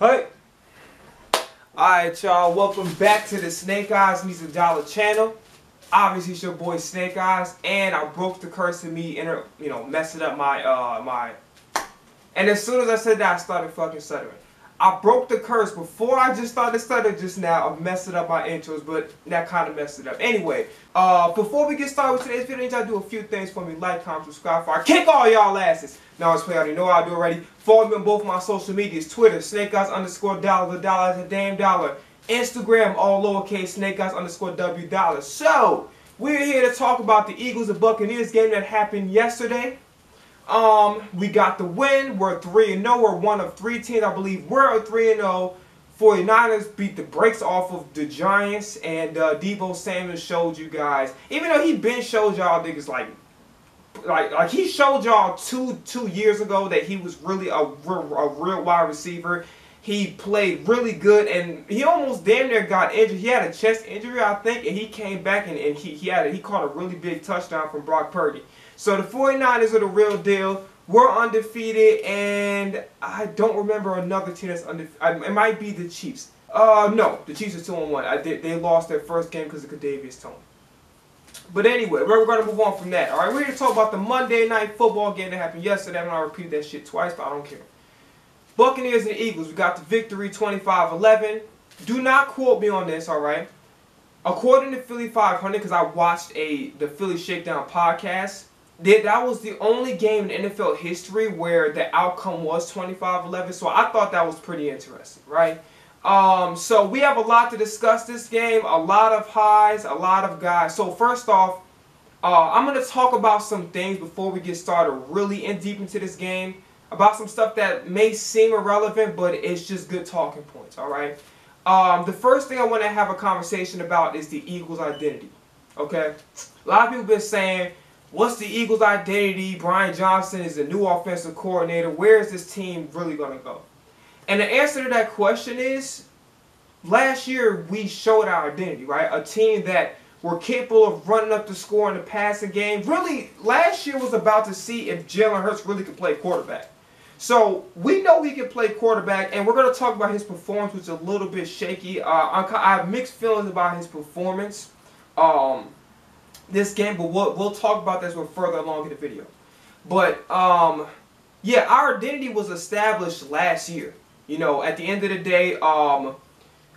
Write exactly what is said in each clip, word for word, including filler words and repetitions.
Hey! Alright, y'all, welcome back to the Snake Eyes Music Dollar channel. Obviously it's your boy Snake Eyes, and I broke the curse of me inter you know, messing up my uh my and as soon as I said that I started fucking stuttering. I broke the curse before I just started stuttering just now of messing up my intros, but that kinda messed it up. Anyway, uh before we get started with today's video, y'all do a few things for me. Like, comment, subscribe, for I kick all y'all asses. Now it's play, I already know I do already. Follow me on both my social medias, Twitter, Snake Eyes underscore dollar, the dollar is a damn dollar. Instagram, all lowercase, Snake Eyes underscore W dollar. So we're here to talk about the Eagles and Buccaneers game that happened yesterday. Um, we got the win. We're three and oh. We're one of three teams, I believe. We're three and oh. forty-niners beat the brakes off of the Giants, and uh, Deebo Samuel showed you guys. Even though he been showed y'all niggas like, like, like he showed y'all two two years ago that he was really a, a real wide receiver. He played really good, and he almost damn near got injured. He had a chest injury, I think, and he came back and, and he he had a, he caught a really big touchdown from Brock Purdy. So the forty-niners are the real deal. We're undefeated, and I don't remember another team that's undefeated. It might be the Chiefs. Uh, no, the Chiefs are two and one. I did. They lost their first game because of Kadarius Toney. But anyway, we're gonna move on from that. All right, we're here to talk about the Monday Night Football game that happened yesterday. I'm gonna repeat that shit twice, but I don't care. Buccaneers and Eagles, we got the victory twenty-five eleven. Do not quote me on this, alright? According to Philly five hundred, because I watched a the Philly Shakedown podcast, that, that was the only game in N F L history where the outcome was twenty-five eleven, so I thought that was pretty interesting, right? Um, so we have a lot to discuss this game, a lot of highs, a lot of guys. So first off, uh, I'm going to talk about some things before we get started really in deep into this game. About some stuff that may seem irrelevant, but it's just good talking points, alright? Um, the first thing I want to have a conversation about is the Eagles' identity, okay? A lot of people been saying, what's the Eagles' identity? Brian Johnson is the new offensive coordinator. Where is this team really going to go? And the answer to that question is, last year we showed our identity, right? A team that were capable of running up the score in the passing game. Really, last year was about to see if Jalen Hurts really could play quarterback. So, we know he can play quarterback, and we're going to talk about his performance, which is a little bit shaky. Uh, I have mixed feelings about his performance um, this game, but we'll, we'll talk about this further along in the video. But, um, yeah, our identity was established last year. You know, at the end of the day, um,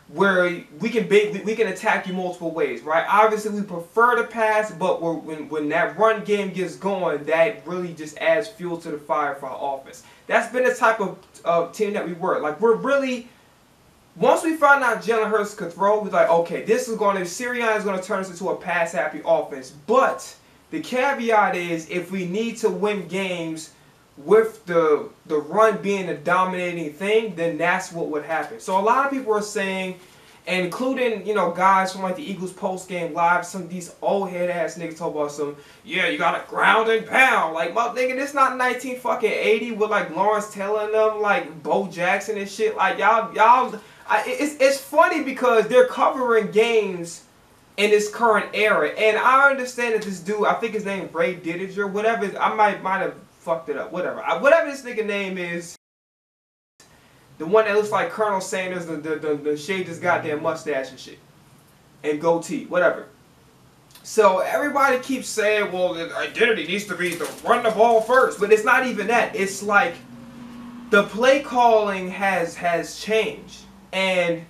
where we can be, we can attack you multiple ways, right? Obviously, we prefer to pass, but we're, when, when that run game gets going, that really just adds fuel to the fire for our offense. That's been the type of uh, team that we were. Like, we're really, once we found out Jalen Hurts could throw, we're like, okay, this is going to, Sirianni is going to turn us into a pass-happy offense. But the caveat is, if we need to win games with the, the run being a dominating thing, then that's what would happen. So a lot of people are saying, including, you know, guys from like the Eagles post-game live, some of these old head-ass niggas talk about some, yeah, you gotta ground and pound. Like, my nigga, this not nineteen fucking eighty with like Lawrence Taylor and them, like Bo Jackson and shit. Like, y'all, y'all, it's, it's funny because they're covering games in this current era. And I understand that this dude, I think his name is Ray Didinger, whatever, I might, might have fucked it up, whatever. I, whatever this nigga name is, the one that looks like Colonel Sanders, the, the, the, the shaved his goddamn mustache and shit. And goatee, whatever. So everybody keeps saying, well, the identity needs to be to run the ball first. But it's not even that. It's like the play calling has, has changed. And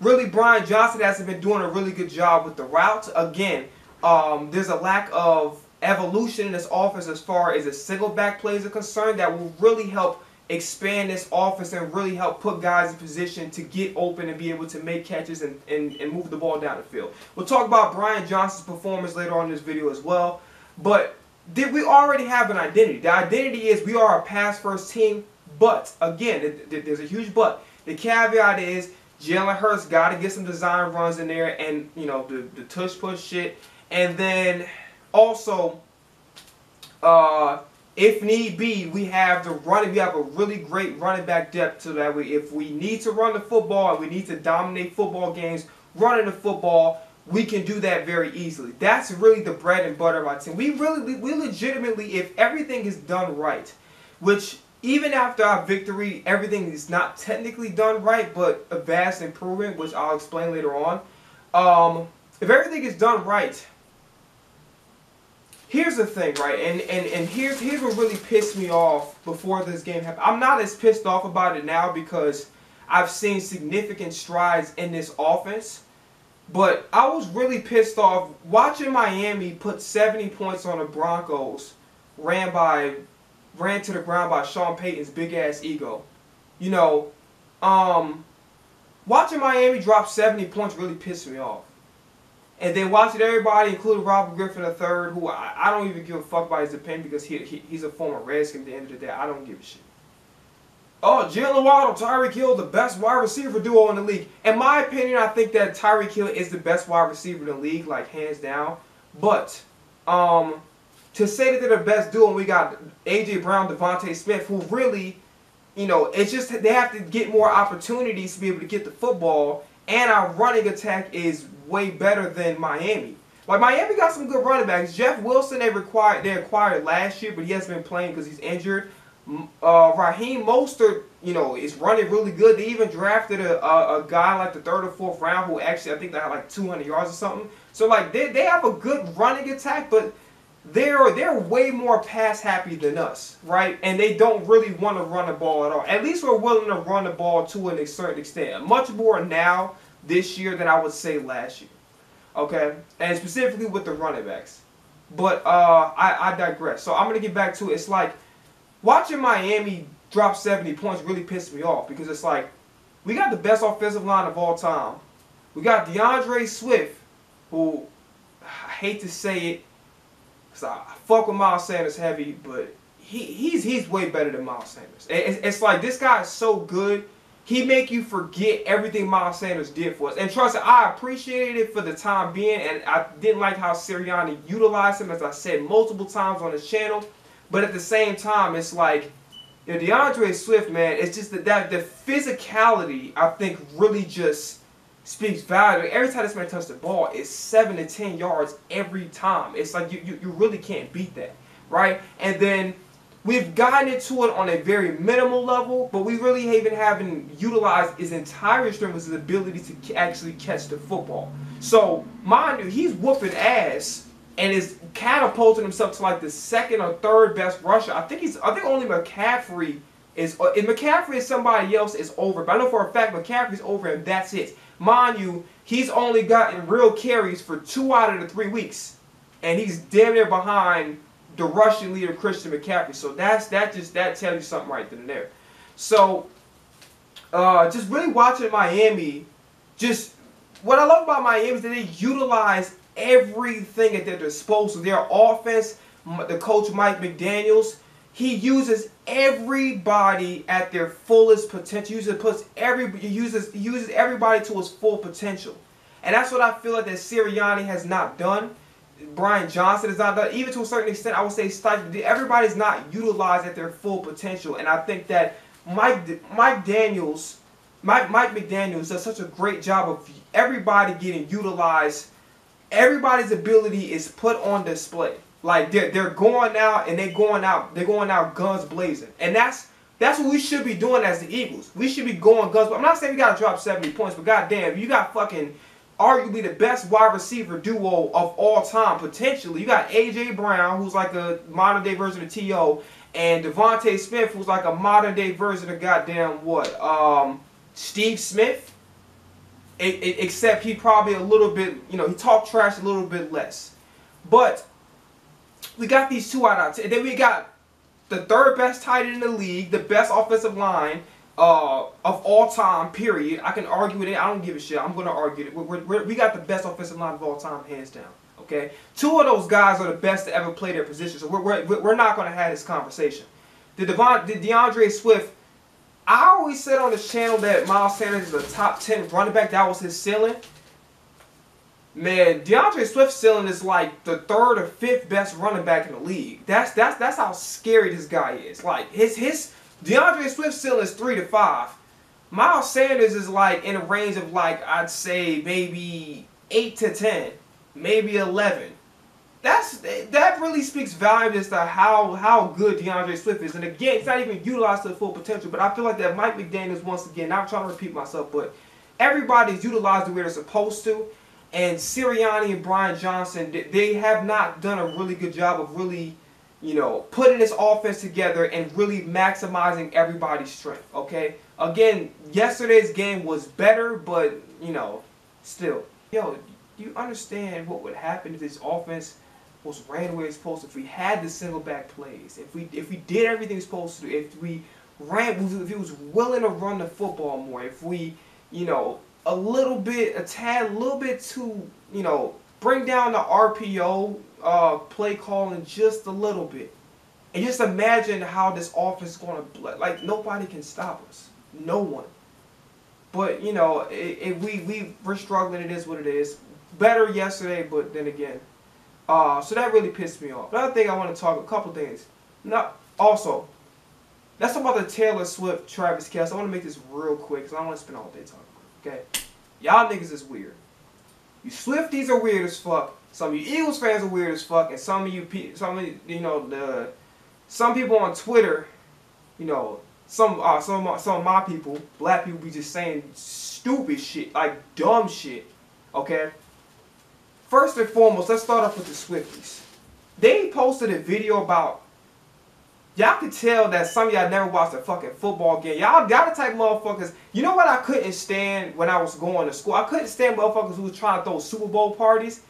really, Brian Johnson hasn't been doing a really good job with the routes. Again, um, there's a lack of evolution in this offense as far as the single back plays are concerned that will really help expand this offense and really help put guys in position to get open and be able to make catches and, and, and move the ball down the field. We'll talk about Brian Johnson's performance later on in this video as well. But did we already have an identity? The identity is we are a pass-first team, but, again, there's a huge but. The caveat is Jalen Hurts got to get some design runs in there and, you know, the, the tush-push shit. And then also, uh... if need be, we have the running. We have a really great running back depth so that we, if we need to run the football and we need to dominate football games, running the football, we can do that very easily. That's really the bread and butter of our team. We really, we legitimately, if everything is done right, which even after our victory, everything is not technically done right, but a vast improvement, which I'll explain later on. Um, if everything is done right, here's the thing, right? And and and here's here's what really pissed me off before this game happened. I'm not as pissed off about it now because I've seen significant strides in this offense. But I was really pissed off watching Miami put seventy points on the Broncos, ran by, ran to the ground by Sean Payton's big-ass ego. You know, um, watching Miami drop seventy points really pissed me off. And then watching everybody, including Robert Griffin the third, who I, I don't even give a fuck about his opinion because he, he he's a former Redskin at the end of the day. I don't give a shit. Oh, Jalen Waddle, Tyreek Hill, the best wide receiver duo in the league. In my opinion, I think that Tyreek Hill is the best wide receiver in the league, like hands down. But um, to say that they're the best duo, and we got A J. Brown, Devontae Smith, who really, you know, it's just they have to get more opportunities to be able to get the football. And our running attack is way better than Miami. Like, Miami got some good running backs. Jeff Wilson, they required, they acquired last year, but he hasn't been playing because he's injured. Uh, Raheem Mostert, you know, is running really good. They even drafted a, a, a guy like the third or fourth round who actually I think they had like two hundred yards or something. So like they, they have a good running attack, but they're they're way more pass happy than us, right? And they don't really want to run the ball at all. At least we're willing to run the ball to a certain extent, much more now this year than I would say last year. Okay, and specifically with the running backs. But uh, I, I digress. So I'm gonna get back to it. It's like, watching Miami drop seventy points really pissed me off because it's like, we got the best offensive line of all time. We got DeAndre Swift, who, I hate to say it, because I fuck with Miles Sanders heavy, but he, he's he's way better than Miles Sanders. It's, it's like, this guy is so good, he make you forget everything Miles Sanders did for us. And trust me, I appreciated it for the time being, and I didn't like how Sirianni utilized him, as I said multiple times on his channel. But at the same time, it's like, you know, DeAndre Swift, man, it's just that, that the physicality, I think, really just speaks value. Every time this man touches the ball, it's seven to ten yards every time. It's like you, you, you really can't beat that, right? And then we've gotten into it on a very minimal level, but we really even haven't utilized his entire strength, his ability to actually catch the football. So, mind you, he's whooping ass and is catapulting himself to like the second or third best rusher. I think he's. I think only McCaffrey is. If McCaffrey is somebody else, is over. But I know for a fact McCaffrey's over, and that's it. Mind you, he's only gotten real carries for two out of the three weeks, and he's damn near behind the rushing leader Christian McCaffrey. So that's that. Just that tells you something right then and there. So, uh, just really watching Miami. Just what I love about Miami is that they utilize everything at their disposal. Their offense, the coach Mike McDaniels, he uses everybody at their fullest potential. He uses puts every uses uses everybody to his full potential, and that's what I feel like that Sirianni has not done. Brian Johnson has not done, even to a certain extent. I would say stifled. Everybody's not utilized at their full potential, and I think that Mike Mike Daniels, Mike Mike McDaniels does such a great job of everybody getting utilized. Everybody's ability is put on display. Like they're they're going out and they're going out, they're going out guns blazing. And that's that's what we should be doing as the Eagles. We should be going guns blazing. I'm not saying we gotta drop seventy points, but goddamn, you got fucking arguably the best wide receiver duo of all time, potentially. You got A J Brown, who's like a modern day version of T O, and Devontae Smith, who's like a modern day version of goddamn what? Um Steve Smith. It, it, except he probably a little bit, you know, he talked trash a little bit less. But we got these two out of, and then we got the third best tight end in the league, the best offensive line uh, of all time, period. I can argue with it. I don't give a shit. I'm going to argue it. We're, we're, we got the best offensive line of all time, hands down. Okay? Two of those guys are the best to ever play their position, so we're, we're, we're not going to have this conversation. The, Devon, the DeAndre Swift, I always said on this channel that Miles Sanders is a top ten running back. That was his ceiling. Man, DeAndre Swift's ceiling is like the third or fifth best running back in the league. That's that's that's how scary this guy is. Like his his DeAndre Swift's ceiling is three to five. Miles Sanders is like in a range of like I'd say maybe eight to ten, maybe eleven. That's that really speaks volumes as to how how good DeAndre Swift is. And again, it's not even utilized to the full potential. But I feel like that Mike McDaniels, once again, I'm trying to repeat myself, but everybody's utilized the way they're supposed to. And Sirianni and Brian Johnson, they have not done a really good job of really, you know, putting this offense together and really maximizing everybody's strength, okay? Again, yesterday's game was better, but, you know, still. Yo, do you understand what would happen if this offense was ran where it's supposed to, if we had the single back plays, if we if we did everything it's supposed to, if we ran, if we was willing to run the football more, if we, you know, a little bit, a tad, a little bit to, you know, bring down the R P O uh, play calling just a little bit. And just imagine how this offense is going to, like, nobody can stop us. No one. But, you know, it, it, we, we, we're struggling. It is what it is. Better yesterday, but then again. Uh, so that really pissed me off. Another thing I want to talk, a couple things. Now, also, let's talk about the Taylor Swift, Travis Kelce. I want to make this real quick because I don't want to spend all day talking. Okay, y'all niggas is weird. You Swifties are weird as fuck. Some of you Eagles fans are weird as fuck, and some of you, some of you, you know, the some people on Twitter, you know, some uh, some of my, some of my people, black people, be just saying stupid shit, like dumb shit. Okay. First and foremost, let's start off with the Swifties. They posted a video about. Y'all can tell that some of y'all never watched a fucking football game. Y'all gotta type motherfuckers. You know what I couldn't stand when I was going to school? I couldn't stand motherfuckers who was trying to throw Super Bowl parties.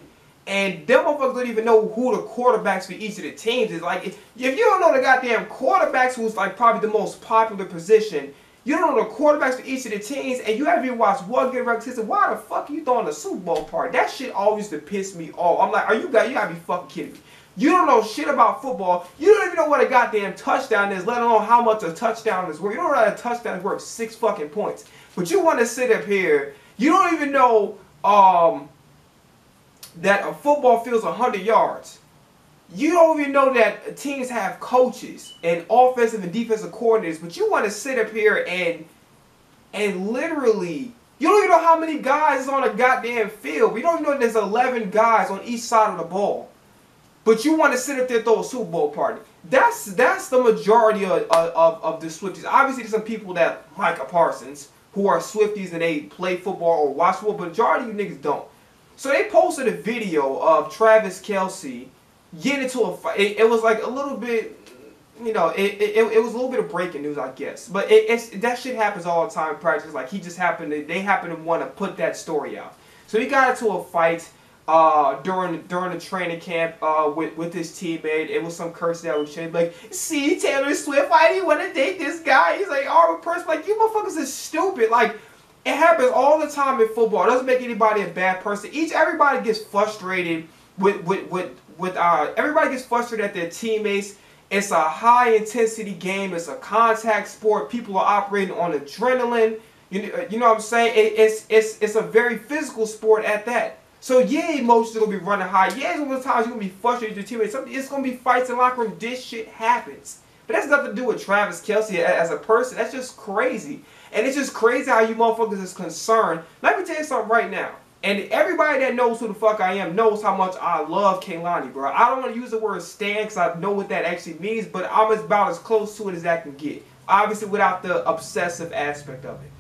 And them motherfuckers don't even know who the quarterbacks for each of the teams is. Like, if, if you don't know the goddamn quarterbacks, who's like probably the most popular position, you don't know the quarterbacks for each of the teams, and you haven't even watched one game regular season, why the fuck are you throwing a Super Bowl party? That shit always used to piss me off. I'm like, are you guys, you gotta be fucking kidding me. You don't know shit about football. You don't even know what a goddamn touchdown is, let alone how much a touchdown is worth. You don't know that a touchdown is worth six fucking points. But you want to sit up here. You don't even know um, that a football field's one hundred yards. You don't even know that teams have coaches and offensive and defensive coordinators. But you want to sit up here and and literally... You don't even know how many guys is on a goddamn field. You don't even know that there's eleven guys on each side of the ball. But you want to sit up there and throw a Super Bowl party. That's that's the majority of, of, of the Swifties. Obviously, there's some people that, Michael Parsons, who are Swifties and they play football or watch football, but majority of you niggas don't. So they posted a video of Travis Kelce getting into a fight. It, it was like a little bit, you know, it, it, it was a little bit of breaking news, I guess. But it, it's, that shit happens all the time in practice. Like, he just happened to, they happened to want to put that story out. So he got into a fight. Uh, during during the training camp uh, with, with his teammate. It was some curse that was changed. Like, see, Taylor Swift, why do you want to date this guy? He's like, oh, a person. Like, you motherfuckers is stupid. Like, it happens all the time in football. It doesn't make anybody a bad person. Each, everybody gets frustrated with, with, with, with uh, everybody gets frustrated at their teammates. It's a high-intensity game. It's a contact sport. People are operating on adrenaline. You, you know what I'm saying? It, it's, it's, it's a very physical sport at that. So yeah, emotions are gonna be running high. Yeah, it's gonna be times you're gonna be frustrated with your teammates. Something it's gonna be fights in the locker room. This shit happens, but that's nothing to do with Travis Kelce as a person. That's just crazy, and it's just crazy how you motherfuckers is concerned. Let me tell you something right now, and everybody that knows who the fuck I am knows how much I love Kehlani, bro. I don't want to use the word stan because I know what that actually means, but I'm about as close to it as I can get. Obviously, without the obsessive aspect of it.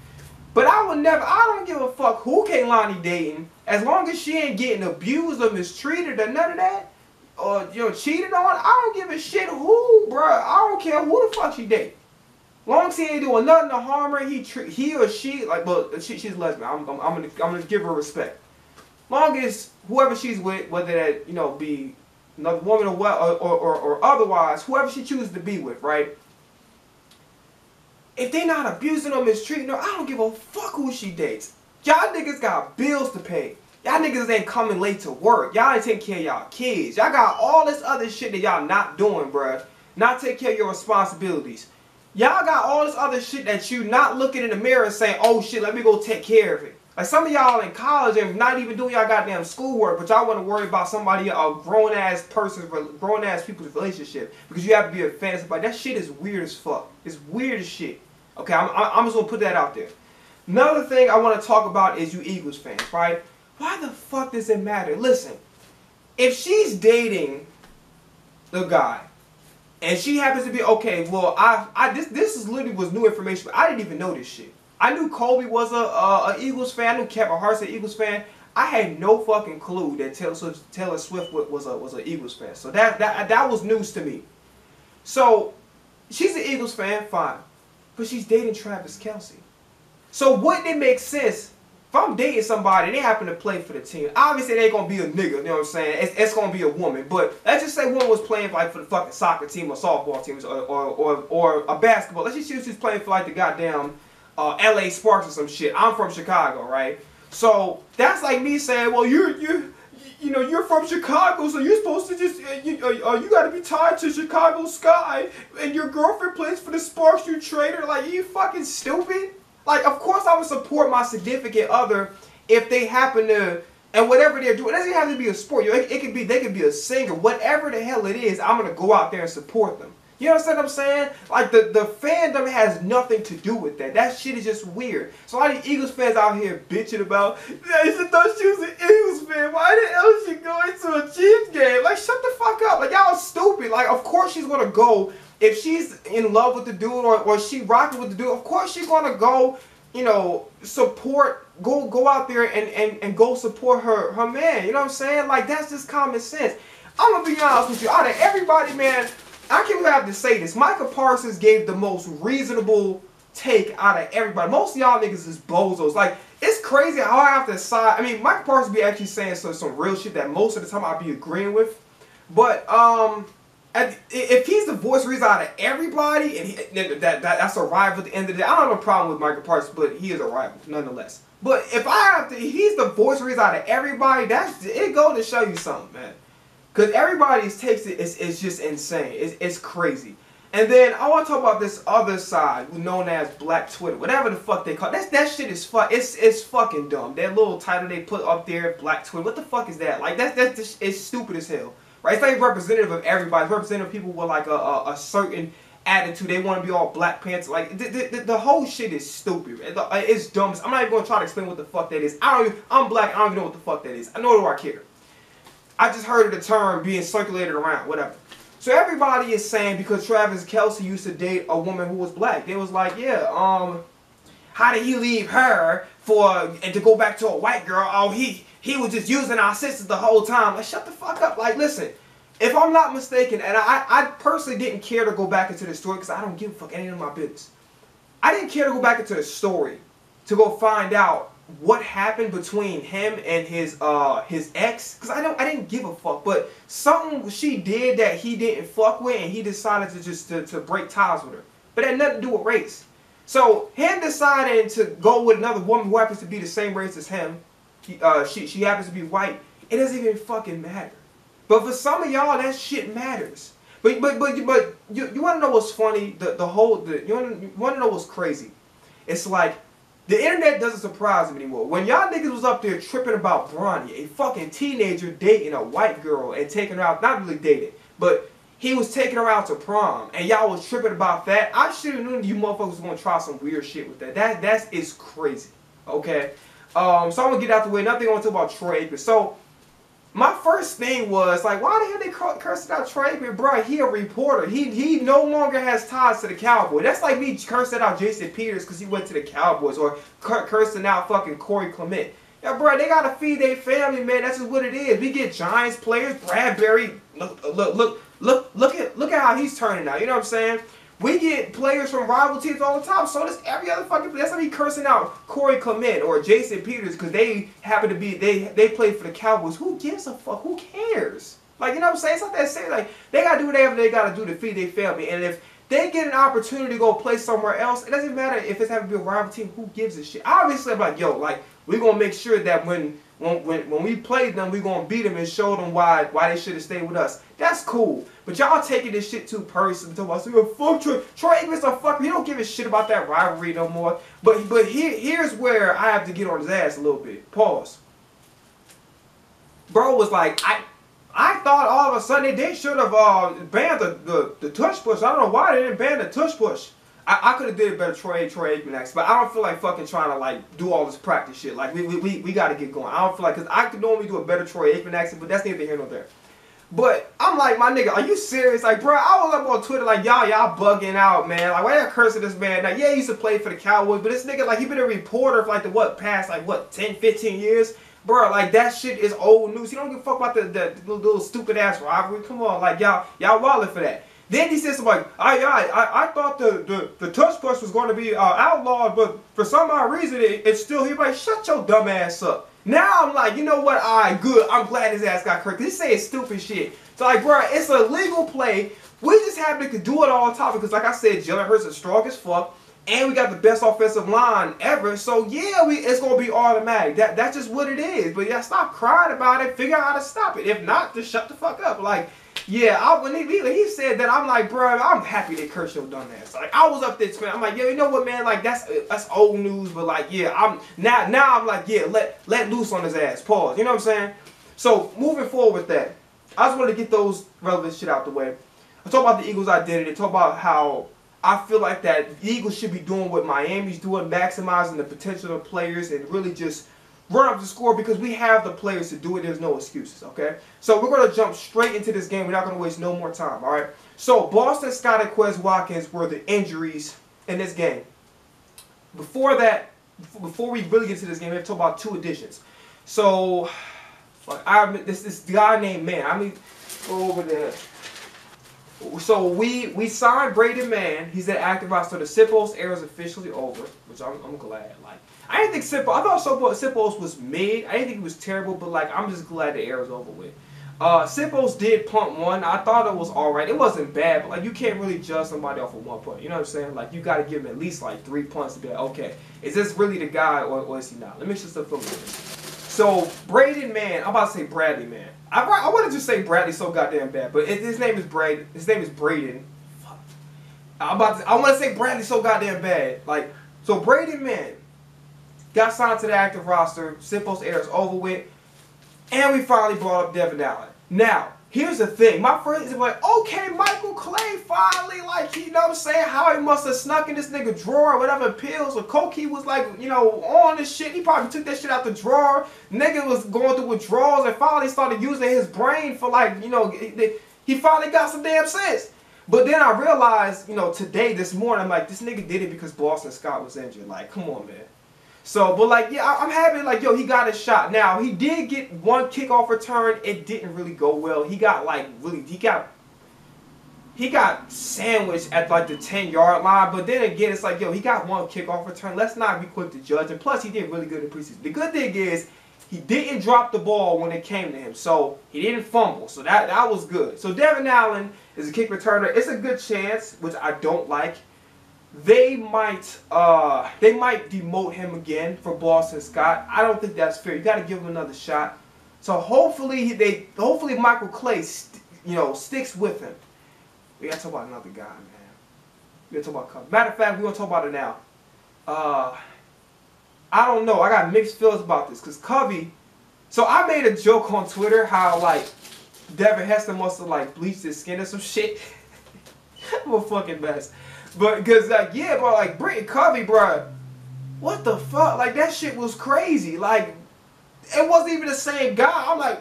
But I would never, I don't give a fuck who Kehlani dating, as long as she ain't getting abused or mistreated or none of that, or, you know, cheated on, I don't give a shit who, bro. I don't care who the fuck she date. Long as he ain't doing nothing to harm her, he he or she, like, but she, she's lesbian, I'm, I'm, I'm gonna, I'm gonna give her respect. Long as whoever she's with, whether that, you know, be another woman or what, or, or, or, or otherwise, whoever she chooses to be with, right? If they not abusing or mistreating her, I don't give a fuck who she dates. Y'all niggas got bills to pay. Y'all niggas ain't coming late to work. Y'all ain't taking care of y'all kids. Y'all got all this other shit that y'all not doing, bruh. Not taking care of your responsibilities. Y'all got all this other shit that you not looking in the mirror and saying, oh shit, let me go take care of it. Like some of y'all in college and not even doing y'all goddamn schoolwork, but y'all want to worry about somebody, a grown-ass person's, grown-ass people's relationship because you have to be a fan of somebody. That shit is weird as fuck. It's weird as shit. Okay, I'm, I'm just going to put that out there. Another thing I want to talk about is you Eagles fans, right? Why the fuck does it matter? Listen, if she's dating a guy and she happens to be, okay, well, I, I this this is literally was new information, but I didn't even know this shit. I knew Covey was a, a, a Eagles fan. I knew Kevin Hart's an Eagles fan. I had no fucking clue that Taylor Swift, Taylor Swift was a was an Eagles fan. So that that that was news to me. So she's an Eagles fan, fine, but she's dating Travis Kelce. So wouldn't it make sense if I'm dating somebody, they happen to play for the team? Obviously, it ain't gonna be a nigga. You know what I'm saying? It's, it's gonna be a woman. But let's just say one was playing like for the fucking soccer team or softball teams or or or, or a basketball. Let's just say she's playing for like the goddamn uh, L A Sparks or some shit. I'm from Chicago, right? So that's like me saying, well, you you you know you're from Chicago, so you're supposed to just uh, you uh, you got to be tied to Chicago Sky, and your girlfriend plays for the Sparks, you traitor. Like, you fucking stupid. Like, of course I would support my significant other if they happen to, and whatever they're doing, it doesn't have to be a sport. You know, it, it could be they could be a singer, whatever the hell it is. I'm gonna go out there and support them. You know what I'm saying? Like, the, the fandom has nothing to do with that. That shit is just weird. So a lot of Eagles fans out here bitching about, yeah, you thought she was an Eagles fan. Why the hell she going to a Chiefs game? Like, shut the fuck up. Like, y'all stupid. Like, of course she's going to go. If she's in love with the dude or, or she rocking with the dude, of course she's going to go, you know, support, go go out there and, and, and go support her, her man. You know what I'm saying? Like, that's just common sense. I'm going to be honest with you. Out of everybody, man, I can't even have to say this. Michael Parsons gave the most reasonable take out of everybody. Most of y'all niggas is bozos. Like, it's crazy how I have to side. I mean, Michael Parsons be actually saying some, some real shit that most of the time I be agreeing with. But um, at, if he's the voice reason out of everybody, and he, that, that that's a rival at the end of the day. I don't have a problem with Michael Parsons, but he is a rival nonetheless. But if I have to, he's the voice reason out of everybody. That's it. Go to show you something, man. Because everybody's takes it, it's, it's just insane. It's, it's crazy. And then I want to talk about this other side, known as Black Twitter, whatever the fuck they call it. That's, that shit is fuck. It's it's fucking dumb. That little title they put up there, Black Twitter. What the fuck is that? Like, that's that's it's stupid as hell, right? It's like representative of everybody. It's representative of people with like a a, a certain attitude. They want to be all Black Panther. Like, the, the, the whole shit is stupid. It's dumb. I'm not even gonna try to explain what the fuck that is. I don't. Even, I'm black. I don't even know what the fuck that is. Nor do I care. I just heard of the term being circulated around, whatever. So everybody is saying because Travis Kelce used to date a woman who was black, they was like, yeah, um, how did he leave her for and to go back to a white girl? Oh, he he was just using our sisters the whole time. Like, shut the fuck up. Like, listen, if I'm not mistaken, and I, I personally didn't care to go back into the story because I don't give a fuck any of my business. I didn't care to go back into the story to go find out what happened between him and his uh his ex, because I don't I didn't give a fuck, but something she did that he didn't fuck with, and he decided to just to, to break ties with her, but it had nothing to do with race. So him deciding to go with another woman who happens to be the same race as him, he, uh she she happens to be white, it doesn't even fucking matter. But for some of y'all that shit matters. But but but but you you want to know what's funny? The the whole the you want to know what's crazy? It's like, the internet doesn't surprise me anymore. When y'all niggas was up there tripping about Bronny, a fucking teenager dating a white girl and taking her out, not really dating, but he was taking her out to prom, and y'all was tripping about that, I should have known you motherfuckers was going to try some weird shit with that. That that's, is crazy, okay? Um, so I'm going to get out the way. Nothing I want to talk about Troy Aikman. So my first thing was, like, why the hell they cursing out Troy Aikman? Bro, he a reporter. He he no longer has ties to the Cowboys. That's like me cursing out Jason Peters because he went to the Cowboys, or cur cursing out fucking Corey Clement. Yeah, bro, they got to feed their family, man. That's just what it is. We get Giants players. Bradbury, look, look, look, look, look at, look at how he's turning out. You know what I'm saying? We get players from rival teams all the time, so does every other fucking player. That's not me cursing out Corey Clement or Jason Peters because they happen to be, they they played for the Cowboys. Who gives a fuck? Who cares? Like, you know what I'm saying? It's not that serious. Like, they got to do whatever they got to do to feed their family. And if they get an opportunity to go play somewhere else, it doesn't matter if it's having to be a rival team. Who gives a shit? Obviously, I'm like, yo, like, we're going to make sure that when when, when, when we play them, we're going to beat them and show them why why they should have stayed with us. That's cool. But y'all taking this shit too personal. Talking about, so fuck Troy. Troy Aikman's a fucker. He don't give a shit about that rivalry no more. But but here, here's where I have to get on his ass a little bit. Pause. Bro was like, I I thought all of a sudden they should have uh, banned the, the, the tush push. I don't know why they didn't ban the tush push. I, I could have did a better Troy Troy Aikman act, but I don't feel like fucking trying to like do all this practice shit. Like we we we, we got to get going. I don't feel like, cause I could normally do a better Troy Aikman accent, but that's neither here nor there. But I'm like, my nigga, are you serious? Like, bro, I was up on Twitter like, y'all, y'all bugging out, man. Like, why y'all cursing this man? Now, yeah, he used to play for the Cowboys, but this nigga, like, he been a reporter for, like, the, what, past, like, what, ten, fifteen years? Bro, like, that shit is old news. You don't give a fuck about the, the, the little, little stupid-ass rivalry. Come on, like, y'all, y'all wildin' for that. Then he says something like, I, I, I thought the, the, the touch push was going to be uh, outlawed, but for some odd reason, it, it's still here. Like, shut your dumb ass up. Now I'm like, you know what? All right, good. I'm glad his ass got corrected. He's saying stupid shit. So like, bro, it's a legal play. We just happen to do it all top because, like I said, Jalen Hurts is strong as fuck, and we got the best offensive line ever. So yeah, we it's gonna be automatic. That that's just what it is. But yeah, stop crying about it. Figure out how to stop it. If not, just shut the fuck up. Like, yeah, I, when he, he said that, I'm like, bro, I'm happy they cursed your dumb ass. Like, I was up there, man. I'm like, yeah, you know what, man? Like, that's that's old news, but like, yeah, I'm now now I'm like, yeah, let let loose on his ass. Pause. You know what I'm saying? So moving forward with that, I just wanted to get those relevant shit out the way. I talk about the Eagles' identity. I talk about how I feel like that the Eagles should be doing what Miami's doing, maximizing the potential of players and really just run up the score because we have the players to do it. There's no excuses, okay? So we're going to jump straight into this game. We're not going to waste no more time, all right? So Boston Scott and Quez Watkins were the injuries in this game. Before that, before we really get to this game, we have to talk about two additions. So I this this guy named Mann. I mean, over there. So we we signed Braden Mann. He's at active roster. The Siposs era is officially over, which I'm, I'm glad. Like, I didn't think Siposs. I thought Siposs was mid. I didn't think he was terrible, but like, I'm just glad the era's over with. Uh, Siposs did punt one. I thought it was all right. It wasn't bad, but like, you can't really judge somebody off of one punt. You know what I'm saying? Like, you got to give him at least like three punts to be like, okay, is this really the guy or, or is he not? Let me just look at this. So Braden Mann, I'm about to say Bradley Mann. I, I want to just say Bradley so goddamn bad, but it, his name is Brad. His name is Braden. Fuck. I'm about to, I want to say Bradley so goddamn bad. Like, so Braden Mann got signed to the active roster. Siposs era is over with, and we finally brought up Devon Allen. Now, here's the thing. My friends were like, okay, Michael Clay finally, like, you know what I'm saying, how he must have snuck in this nigga drawer or whatever pills or coke he was, like, you know, on this shit. He probably took that shit out the drawer. Nigga was going through withdrawals and finally started using his brain for, like, you know, he finally got some damn sense. But then I realized, you know, today, this morning, I'm like, this nigga did it because Boston Scott was injured. Like, come on, man. So, but like, yeah, I'm happy, like, yo, he got a shot. Now, he did get one kickoff return. It didn't really go well. He got, like, really, he got, he got sandwiched at, like, the ten-yard line. But then again, it's like, yo, he got one kickoff return. Let's not be quick to judge. And plus, he did really good in preseason. The good thing is, he didn't drop the ball when it came to him. So, he didn't fumble. So, that, that was good. So, Devon Allen is a kick returner. It's a good chance, which I don't like. They might, uh, they might demote him again for Boston Scott. I don't think that's fair. You got to give him another shot. So hopefully they, hopefully Michael Clay, st you know, sticks with him. We got to talk about another guy, man. We got to talk about Covey. Matter of fact, we're gonna talk about it now. Uh, I don't know. I got mixed feelings about this because Covey. So I made a joke on Twitter how like Devin Hester must have like bleached his skin or some shit. I'm a fucking mess. But, because, like, yeah, bro, like, Britton Covey, bro, what the fuck? Like, that shit was crazy. Like, it wasn't even the same guy. I'm like,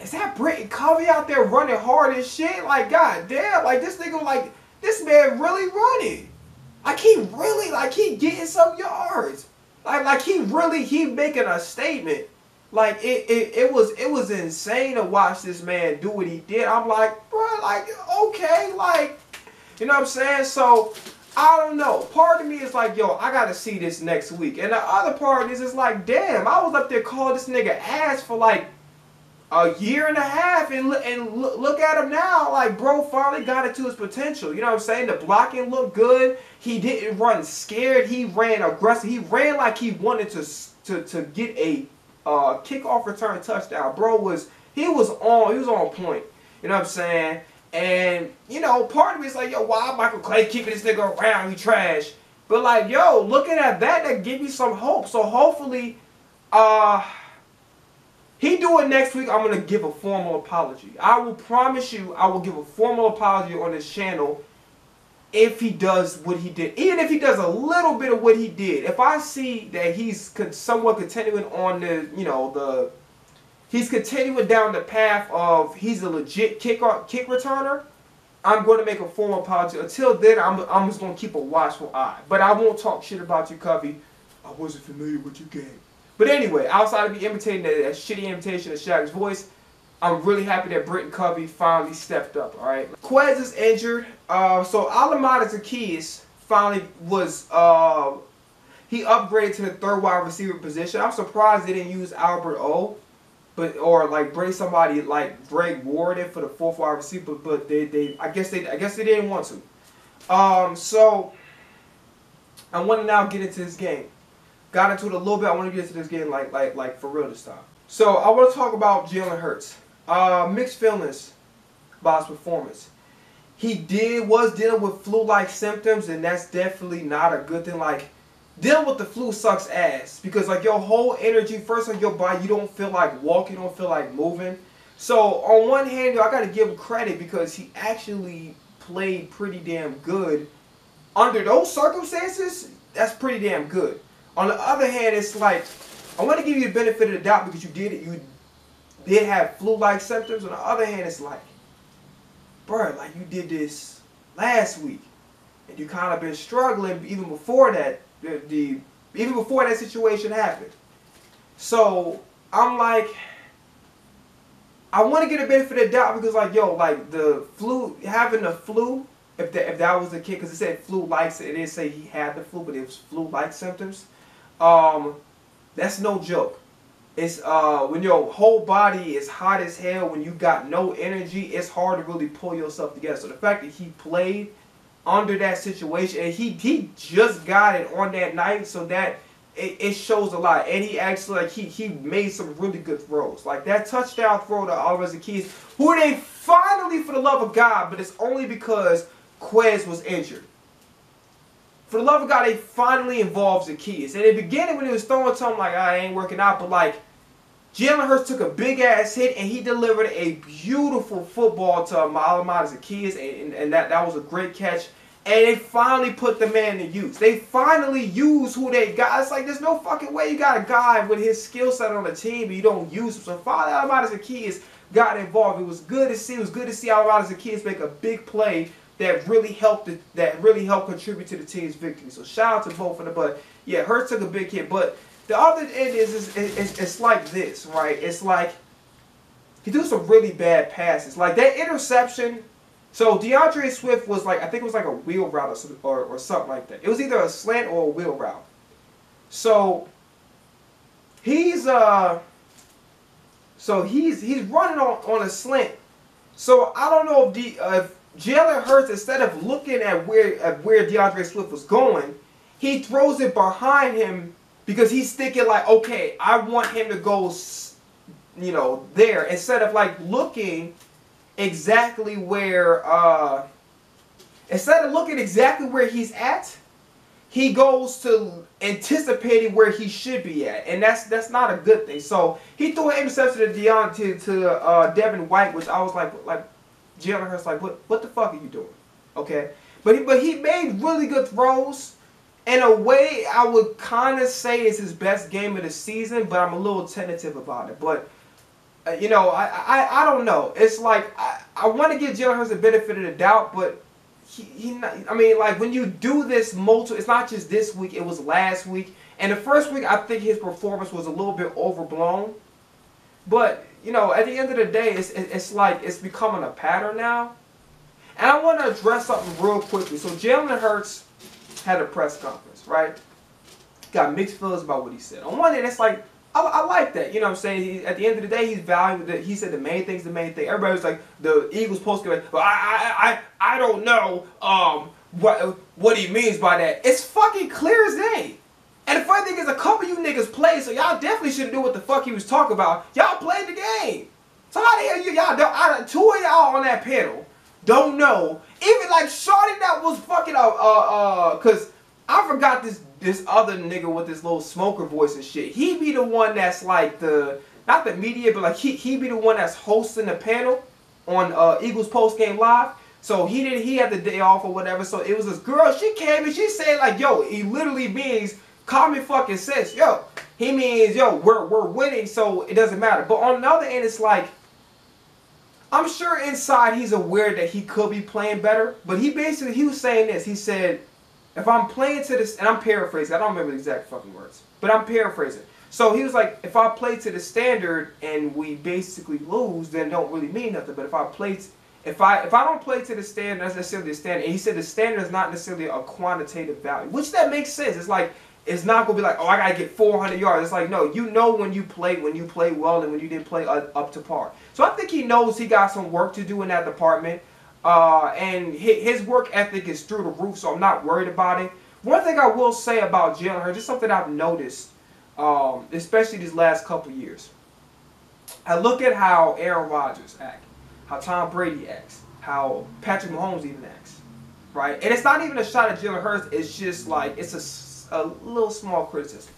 is that Britton Covey out there running hard as shit? Like, god damn, like, this nigga, like, this man really running. Like, he really, like, he getting some yards. Like, like he really, he making a statement. Like, it, it, it was, it was insane to watch this man do what he did. I'm like, bro, like, okay, like. You know what I'm saying? So, I don't know. Part of me is like, yo, I got to see this next week. And the other part is it's like, damn, I was up there calling this nigga ass for like a year and a half. And, and look at him now. Like, bro finally got it to his potential. You know what I'm saying? The blocking looked good. He didn't run scared. He ran aggressive. He ran like he wanted to to, to get a uh, kickoff return touchdown. Bro was, he was on, he was on point. You know what I'm saying? And, you know, part of me is like, yo, why Michael Clay keeping this nigga around? He trash. But, like, yo, looking at that, that give me some hope. So, hopefully, uh, he do it next week. I'm going to give a formal apology. I will promise you I will give a formal apology on this channel if he does what he did, even if he does a little bit of what he did, if I see that he's con somewhat continuing on the, you know, the, he's continuing down the path of he's a legit kick kick returner, I'm going to make a formal apology. Until then, I'm, I'm just going to keep a watchful eye. But I won't talk shit about you, Covey. I wasn't familiar with your game. But anyway, outside of me imitating that, that shitty imitation of Shaq's voice, I'm really happy that Britton Covey finally stepped up, alright? Quez is injured. Uh, so Olamide Zaccheaus finally was... Uh, he upgraded to the third wide receiver position. I'm surprised they didn't use Albert O. But or like bring somebody like Greg Ward in for the fourth wide receiver, but they they I guess they I guess they didn't want to. Um, so I want to now get into this game. Got into it a little bit. I want to get into this game like like like for real this time. So I want to talk about Jalen Hurts. Uh, mixed feelings about his performance. He did was dealing with flu-like symptoms, and that's definitely not a good thing. Like. Dealing with the flu sucks ass because like your whole energy, first on your body, you don't feel like walking, you don't feel like moving. So on one hand, yo, I gotta give him credit because he actually played pretty damn good. Under those circumstances, that's pretty damn good. On the other hand, it's like I want to give you the benefit of the doubt because you did it. You did have flu-like symptoms. On the other hand, it's like, bro, like you did this last week, and you kind of been struggling even before that. The, the even before that situation happened. So I'm like, I want to get a benefit of the doubt because like yo, like the flu, having the flu, if that if that was the kid, because it said flu like, it didn't say he had the flu, but it was flu like symptoms. Um, that's no joke. It's uh when your whole body is hot as hell, when you got no energy, it's hard to really pull yourself together. So the fact that he played under that situation, and he he just got it on that night, so that it, it shows a lot. And he actually like he he made some really good throws, like that touchdown throw to Olamide Zaccheaus, who they finally, for the love of God, but it's only because Quez was injured. For the love of God, they finally involved Zaccheaus. And in the beginning, when he was throwing to him, like I ain't working out, but like Jalen Hurts took a big ass hit and he delivered a beautiful football to Olamide Zaccheaus, and, and that, that was a great catch. And they finally put the man to use. They finally used who they got. It's like there's no fucking way you got a guy with his skill set on the team and you don't use him. So finally Olamide Zaccheaus got involved. It was good to see. It was good to see Olamide Zaccheaus make a big play that really helped the, that really helped contribute to the team's victory. So shout out to both of them. But yeah, Hurts took a big hit, but the other end is, is, is, is it's like this, right? It's like he threw some really bad passes. Like that interception. So DeAndre Swift was like, I think it was like a wheel route or, or, or something like that. It was either a slant or a wheel route. So he's uh so he's he's running on, on a slant. So I don't know if the uh, Jalen Hurts, instead of looking at where at where DeAndre Swift was going, he throws it behind him. Because he's thinking like, okay, I want him to go, you know, there. Instead of like looking exactly where, uh, instead of looking exactly where he's at, he goes to anticipating where he should be at. And that's that's not a good thing. So he threw an interception to Deion, to, to uh, Devin White, which I was like, like Jalen Hurts, like, what, what the fuck are you doing? Okay. But he, but he made really good throws. In a way, I would kind of say it's his best game of the season, but I'm a little tentative about it. But, uh, you know, I, I I don't know. It's like, I, I want to give Jalen Hurts the benefit of the doubt, but, he, he not, I mean, like, when you do this multiple, it's not just this week, it was last week. And the first week, I think his performance was a little bit overblown. But, you know, at the end of the day, it's, it's like, it's becoming a pattern now. And I want to address something real quickly. So, Jalen Hurts had a press conference, right? Got mixed feelings about what he said. On one hand, it's like, I, I like that. You know what I'm saying? He, at the end of the day, he's valuable. That he said the main thing's the main thing. Everybody was like, the Eagles post game, well, I, I, I, I don't know um, what, what he means by that. It's fucking clear as day. And the funny thing is, a couple of you niggas played, so y'all definitely should do what the fuck he was talking about. Y'all played the game. So how the hell you, y'all, two of y'all on that panel don't know. Even like shorty that was fucking uh uh uh, cause I forgot this this other nigga with this little smoker voice and shit. He be the one that's like the not the media, but like he he be the one that's hosting the panel on uh Eagles Post Game Live. So he didn't. He had the day off or whatever. So it was this girl. She came and she said like, "Yo, it literally means common fucking sense. Yo, he means yo, we're we're winning. So it doesn't matter." But on the other end, it's like, I'm sure inside he's aware that he could be playing better. But he basically he was saying this. He said, "If I'm playing to this," and I'm paraphrasing. I don't remember the exact fucking words, but I'm paraphrasing. So he was like, if I play to the standard and we basically lose, then it don't really mean nothing. But if I play, to, if I if I don't play to the standard, that's necessarily the standard. And he said the standard is not necessarily a quantitative value, which that makes sense. It's like it's not gonna be like, oh, I gotta get four hundred yards. It's like no, you know when you play when you play well and when you didn't play up to par. So I think he knows he got some work to do in that department, uh, and his work ethic is through the roof. So I'm not worried about it. One thing I will say about Jalen Hurts, just something I've noticed. Um, especially these last couple years. I look at how Aaron Rodgers acts, how Tom Brady acts, how Patrick Mahomes even acts, right? And it's not even a shot at Jalen Hurts. It's just like, it's a, a little small criticism.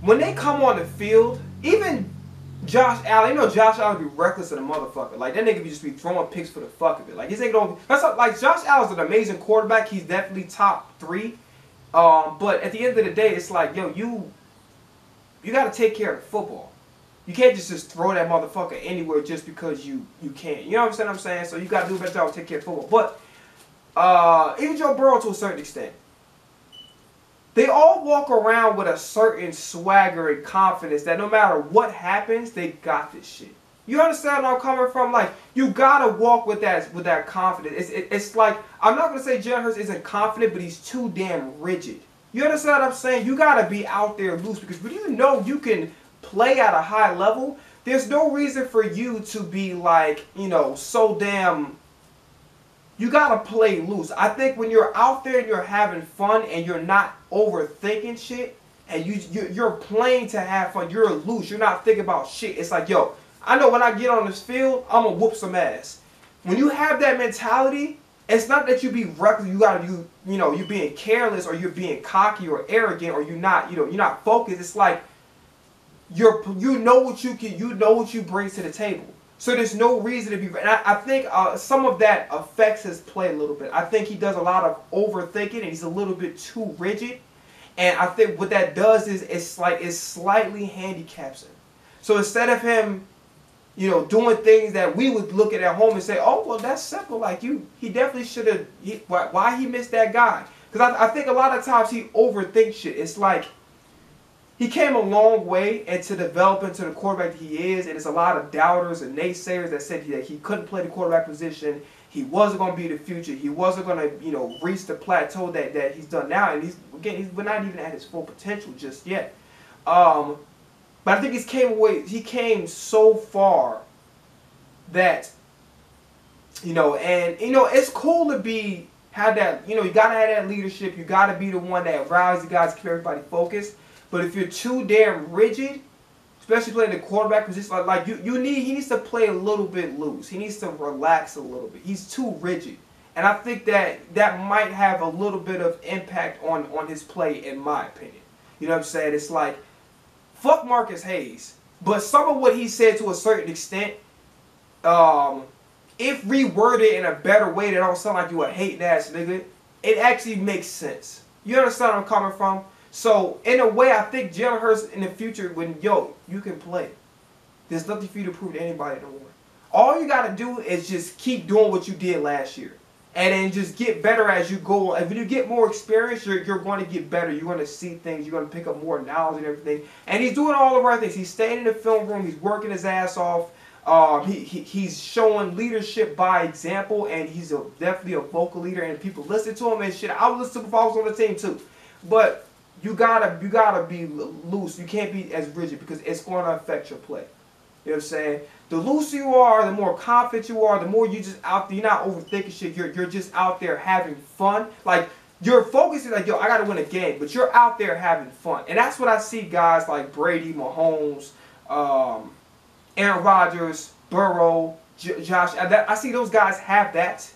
When they come on the field, even Josh Allen, you know Josh Allen be reckless than a motherfucker. Like, that nigga be just be throwing picks for the fuck of it. Like, his nigga don't, that's not, like, Josh Allen's an amazing quarterback. He's definitely top three. Um, but at the end of the day, it's like, yo, you you got to take care of football. You can't just, just throw that motherfucker anywhere just because you, you can. You know what I'm saying? I'm saying? So you got to do a better job to take care of football. But uh, even Joe Burrow to a certain extent, they all walk around with a certain swagger and confidence that no matter what happens, they got this shit. You understand where I'm coming from? Like, you gotta walk with that with that confidence. It's it, it's like, I'm not gonna say Jalen Hurts isn't confident, but he's too damn rigid. You understand what I'm saying? You gotta be out there loose because when you know you can play at a high level, there's no reason for you to be like, you know, so damn. You gotta play loose. I think when you're out there and you're having fun and you're not overthinking shit and you you're playing to have fun, you're loose. You're not thinking about shit. It's like, yo, I know when I get on this field, I'm going to whoop some ass. When you have that mentality, it's not that you be reckless, you got to you, you know, you're being careless or you're being cocky or arrogant or you're not, you know, you're not focused. It's like you're you know what you can, you know what you bring to the table. So there's no reason to be, and I, I think uh, some of that affects his play a little bit. I think he does a lot of overthinking and he's a little bit too rigid. And I think what that does is it's like it slightly handicaps him. So instead of him, you know, doing things that we would look at at home and say, oh, well, that's simple. Like, you, he definitely should have, why, why he missed that guy? Because I, I think a lot of times he overthinks shit. It's like he came a long way and to develop into the quarterback that he is, and it's a lot of doubters and naysayers that said that he couldn't play the quarterback position. He wasn't going to be the future. He wasn't going to, you know, reach the plateau that, that he's done now. And he's, again, he's not even at his full potential just yet. Um... But I think he's came away, he came so far that, you know, and, you know, it's cool to be, have that, you know, you got to have that leadership. You got to be the one that rallies the guys, keep everybody focused. But if you're too damn rigid, especially playing the quarterback position, like, like you, you need, he needs to play a little bit loose. He needs to relax a little bit. He's too rigid. And I think that that might have a little bit of impact on, on his play, in my opinion. You know what I'm saying? It's like, fuck Marcus Hayes, but some of what he said to a certain extent, um, if reworded in a better way that don't sound like you a hating ass nigga, it actually makes sense. You understand where I'm coming from? So, in a way, I think Jalen Hurts in the future, when, yo, you can play. There's nothing for you to prove to anybody no more. All you got to do is just keep doing what you did last year. And then just get better as you go. If you get more experience, you're, you're going to get better. You're going to see things. You're going to pick up more knowledge and everything. And he's doing all the right things. He's staying in the film room. He's working his ass off. Um, he, he He's showing leadership by example. And he's a, definitely a vocal leader. And people listen to him and shit. I would listen to him if I was on the team too. But you gotta you gotta be loose. You can't be as rigid because it's going to affect your play. You know what I'm saying? The looser you are, the more confident you are, the more you just out there, you're not overthinking shit, you're, you're just out there having fun. Like, you're focusing like, yo, I gotta win a game, but you're out there having fun. And that's what I see guys like Brady, Mahomes, um, Aaron Rodgers, Burrow, J Josh, I, that, I see those guys have that,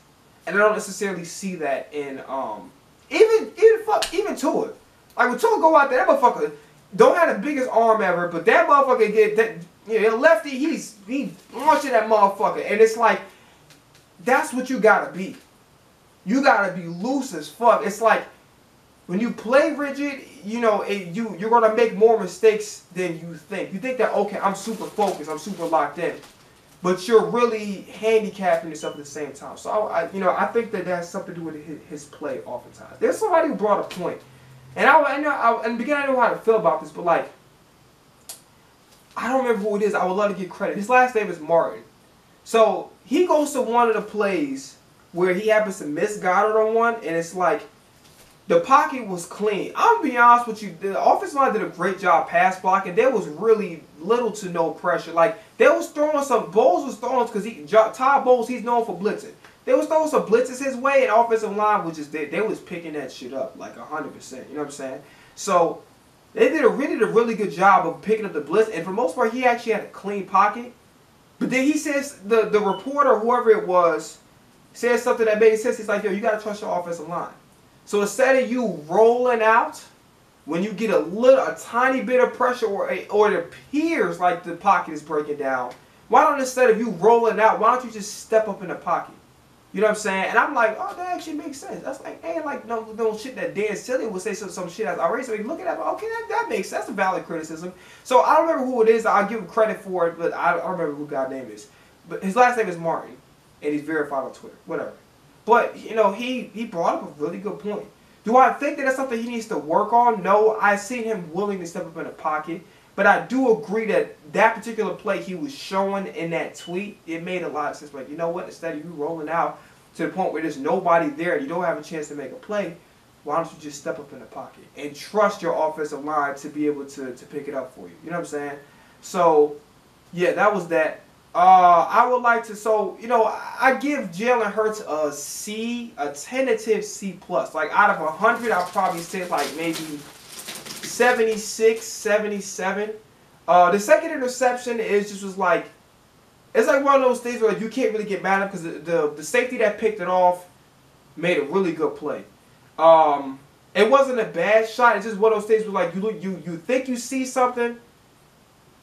and I don't necessarily see that in, um, even, even, fuck, even Tua. Like, when Tua go out there, that motherfucker don't have the biggest arm ever, but that motherfucker get that. Yeah, lefty, he's he launching that motherfucker, and it's like that's what you got to be. You got to be loose as fuck. It's like when you play rigid, you know, it, you, you're going to make more mistakes than you think. You think that, okay, I'm super focused, I'm super locked in. But you're really handicapping yourself at the same time. So, I, I, you know, I think that that has something to do with his, his play oftentimes. There's somebody who brought a point. And I, I, know, I in the beginning, I didn't know how to feel about this, but, like, I don't remember who it is. I would love to get credit. His last name is Martin. So he goes to one of the plays where he happens to miss Goddard on one, and it's like the pocket was clean. I'm going to be honest with you. The offensive line did a great job pass blocking. There was really little to no pressure. Like, they was throwing some, Bowles was throwing, because he, Todd Bowles, he's known for blitzing. They was throwing some blitzes his way, and offensive line was just, they, they was picking that shit up, like one hundred percent. You know what I'm saying? So they did a, really, did a really good job of picking up the blitz, and for the most part, he actually had a clean pocket. But then he says, the, the reporter, whoever it was, said something that made sense. He's like, yo, you got to trust your offensive line. So instead of you rolling out, when you get a little, a tiny bit of pressure, or, a, or it appears like the pocket is breaking down, why don't, instead of you rolling out, why don't you just step up in the pocket? You know what I'm saying? And I'm like, oh, that actually makes sense. That's like, hey, like, no, no shit that Dan Silly would say some, some shit that's already. So you look at that, okay, that, that makes sense. That's a valid criticism. So I don't remember who it is. I'll give him credit for it, but I don't remember who God's name is. But his last name is Martin, and he's verified on Twitter, whatever. But, you know, he, he brought up a really good point. Do I think that that's something he needs to work on? No, I've seen him willing to step up in the pocket. But I do agree that that particular play he was showing in that tweet, it made a lot of sense. Like, you know what? Instead of you rolling out to the point where there's nobody there and you don't have a chance to make a play, why don't you just step up in the pocket and trust your offensive line to be able to, to pick it up for you? You know what I'm saying? So, yeah, that was that. Uh, I would like to, so, you know, I give Jalen Hurts a C, a tentative C plus. Like, out of one hundred, I'll probably say, like, maybe seventy-six, seventy-seven. Uh, the second interception is just was like, it's like one of those things where like, you can't really get mad at because the, the, the safety that picked it off made a really good play. Um, it wasn't a bad shot. It's just one of those things where, like, you, look, you, you think you see something,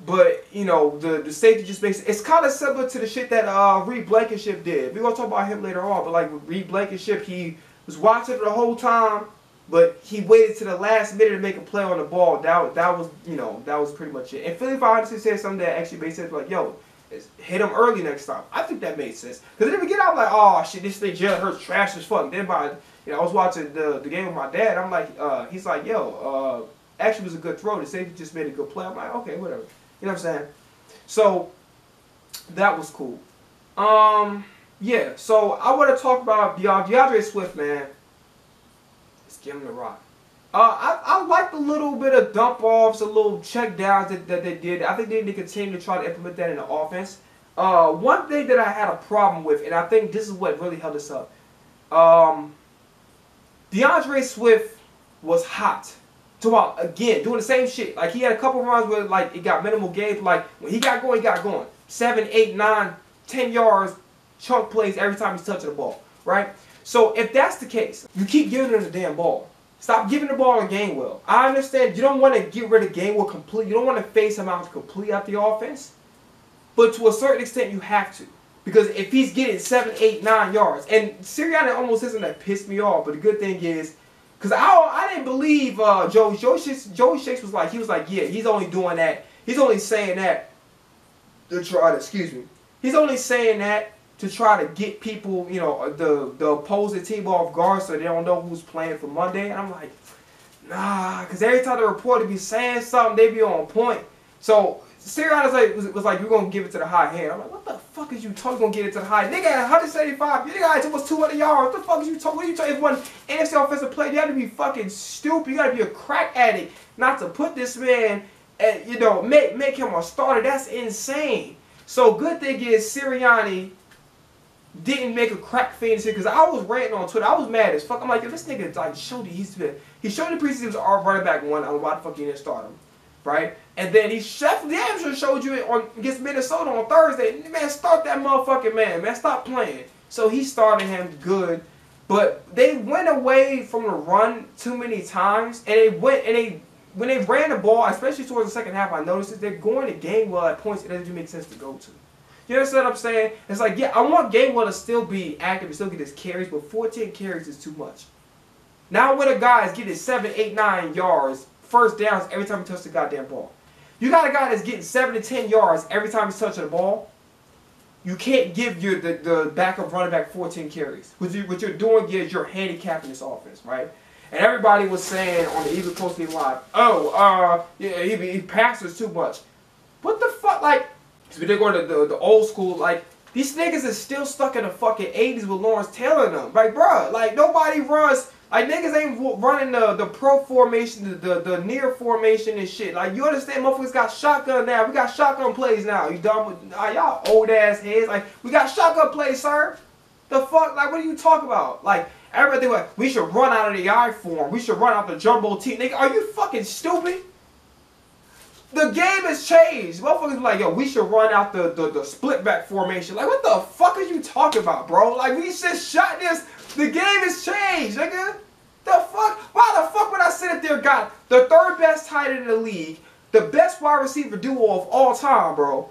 but, you know, the, the safety just makes it. It's kind of similar to the shit that uh, Reed Blankenship did. We're going to talk about him later on, but, like, with Reed Blankenship, he was watching the whole time, but he waited to the last minute to make a play on the ball. That, that was, you know, that was pretty much it. And Philly honestly said something that actually made sense, like, yo, hit him early next time. I think that made sense. Because then we get out, I'm like, oh, shit, this thing Jalen Hurts trash as fuck. Then by, you know, I was watching the, the game with my dad. I'm like, uh, he's like, yo, uh, actually was a good throw. The safety just made a good play. I'm like, okay, whatever. You know what I'm saying? So, that was cool. Um, yeah, so I want to talk about DeAndre Swift, man. Let's give him the rock. Uh, I, I liked a little bit of dump-offs, a little check-downs that, that they did. I think they need to continue to try to implement that in the offense. Uh, one thing that I had a problem with, and I think this is what really held us up. Um, DeAndre Swift was hot. About, again, doing the same shit. Like, he had a couple runs where, like, it got minimal gains. Like, when he got going, he got going. Seven, eight, nine, ten yards, chunk plays every time he's touching the ball, right? So, if that's the case, you keep giving him the damn ball. Stop giving the ball to Gainwell. I understand you don't want to get rid of Gainwell completely. You don't want to phase him out completely out the offense. But to a certain extent, you have to. Because if he's getting seven, eight, nine yards, and Sirianni almost isn't that pissed me off, but the good thing is, because I, I didn't believe uh, Joe, Joe Shakes, Joe Shakes was like, he was like, yeah, he's only doing that. He's only saying that to try to, excuse me. He's only saying that to try to get people, you know, the, the opposing team off guard so they don't know who's playing for Monday. And I'm like, nah, because every time the reporter be saying something, they be on point. So Sirianni like, was, was like, you're going to give it to the high hand. I'm like, what the fuck is you talking? Going to get it to the high? Nigga had one seventy-five. Nigga had almost two hundred yards. What the fuck is you talking? What are you talking? If one N F C offensive player, you got to be fucking stupid. You got to be a crack addict not to put this man, at, you know, make, make him a starter. That's insane. So good thing is Sirianni didn't make a crack fiend shit because I was ranting on Twitter. I was mad as fuck. I'm like, yo, this nigga like showed you he's been. He showed the preseason he was our running back one. I'm like, why the fuck you didn't start him? Right? And then he chef damn sure showed you it on against Minnesota on Thursday. Man, start that motherfucking man. Man, stop playing. So he started him good. But they went away from the run too many times. And they went and they when they ran the ball, especially towards the second half, I noticed that they're going to Gainwell at points it doesn't even make sense to go to. You understand what I'm saying? It's like, yeah, I want Gainwell to still be active and still get his carries, but fourteen carries is too much. Now when a guy is getting seven, eight, nine yards, first downs every time he touches the goddamn ball. You got a guy that's getting seven to ten yards every time he's touching the ball. You can't give your the, the backup running back fourteen carries. What, you, what you're doing is you're handicapping this offense, right? And everybody was saying on the Eagles Coast Live, oh, uh, yeah, he, he passes too much. What the fuck? Like, so we did go to the, the old school, like, these niggas is still stuck in the fucking eighties with Lawrence Taylor and them. Like, bruh, like, nobody runs. Like, niggas ain't running the, the pro formation, the, the, the near formation and shit. Like, you understand, motherfuckers got shotgun now. We got shotgun plays now. You dumb with, nah, y'all old-ass heads. Like, we got shotgun plays, sir. The fuck? Like, what are you talking about? Like, everything like, we should run out of the eye form. We should run out the jumbo team. Nigga, are you fucking stupid? The game has changed. Motherfuckers be like, yo, we should run out the, the, the split back formation. Like, what the fuck are you talking about, bro? Like, we just shot this. The game has changed, nigga. The fuck? Why the fuck would I sit up there and got the third best tight end in the league, the best wide receiver duo of all time, bro?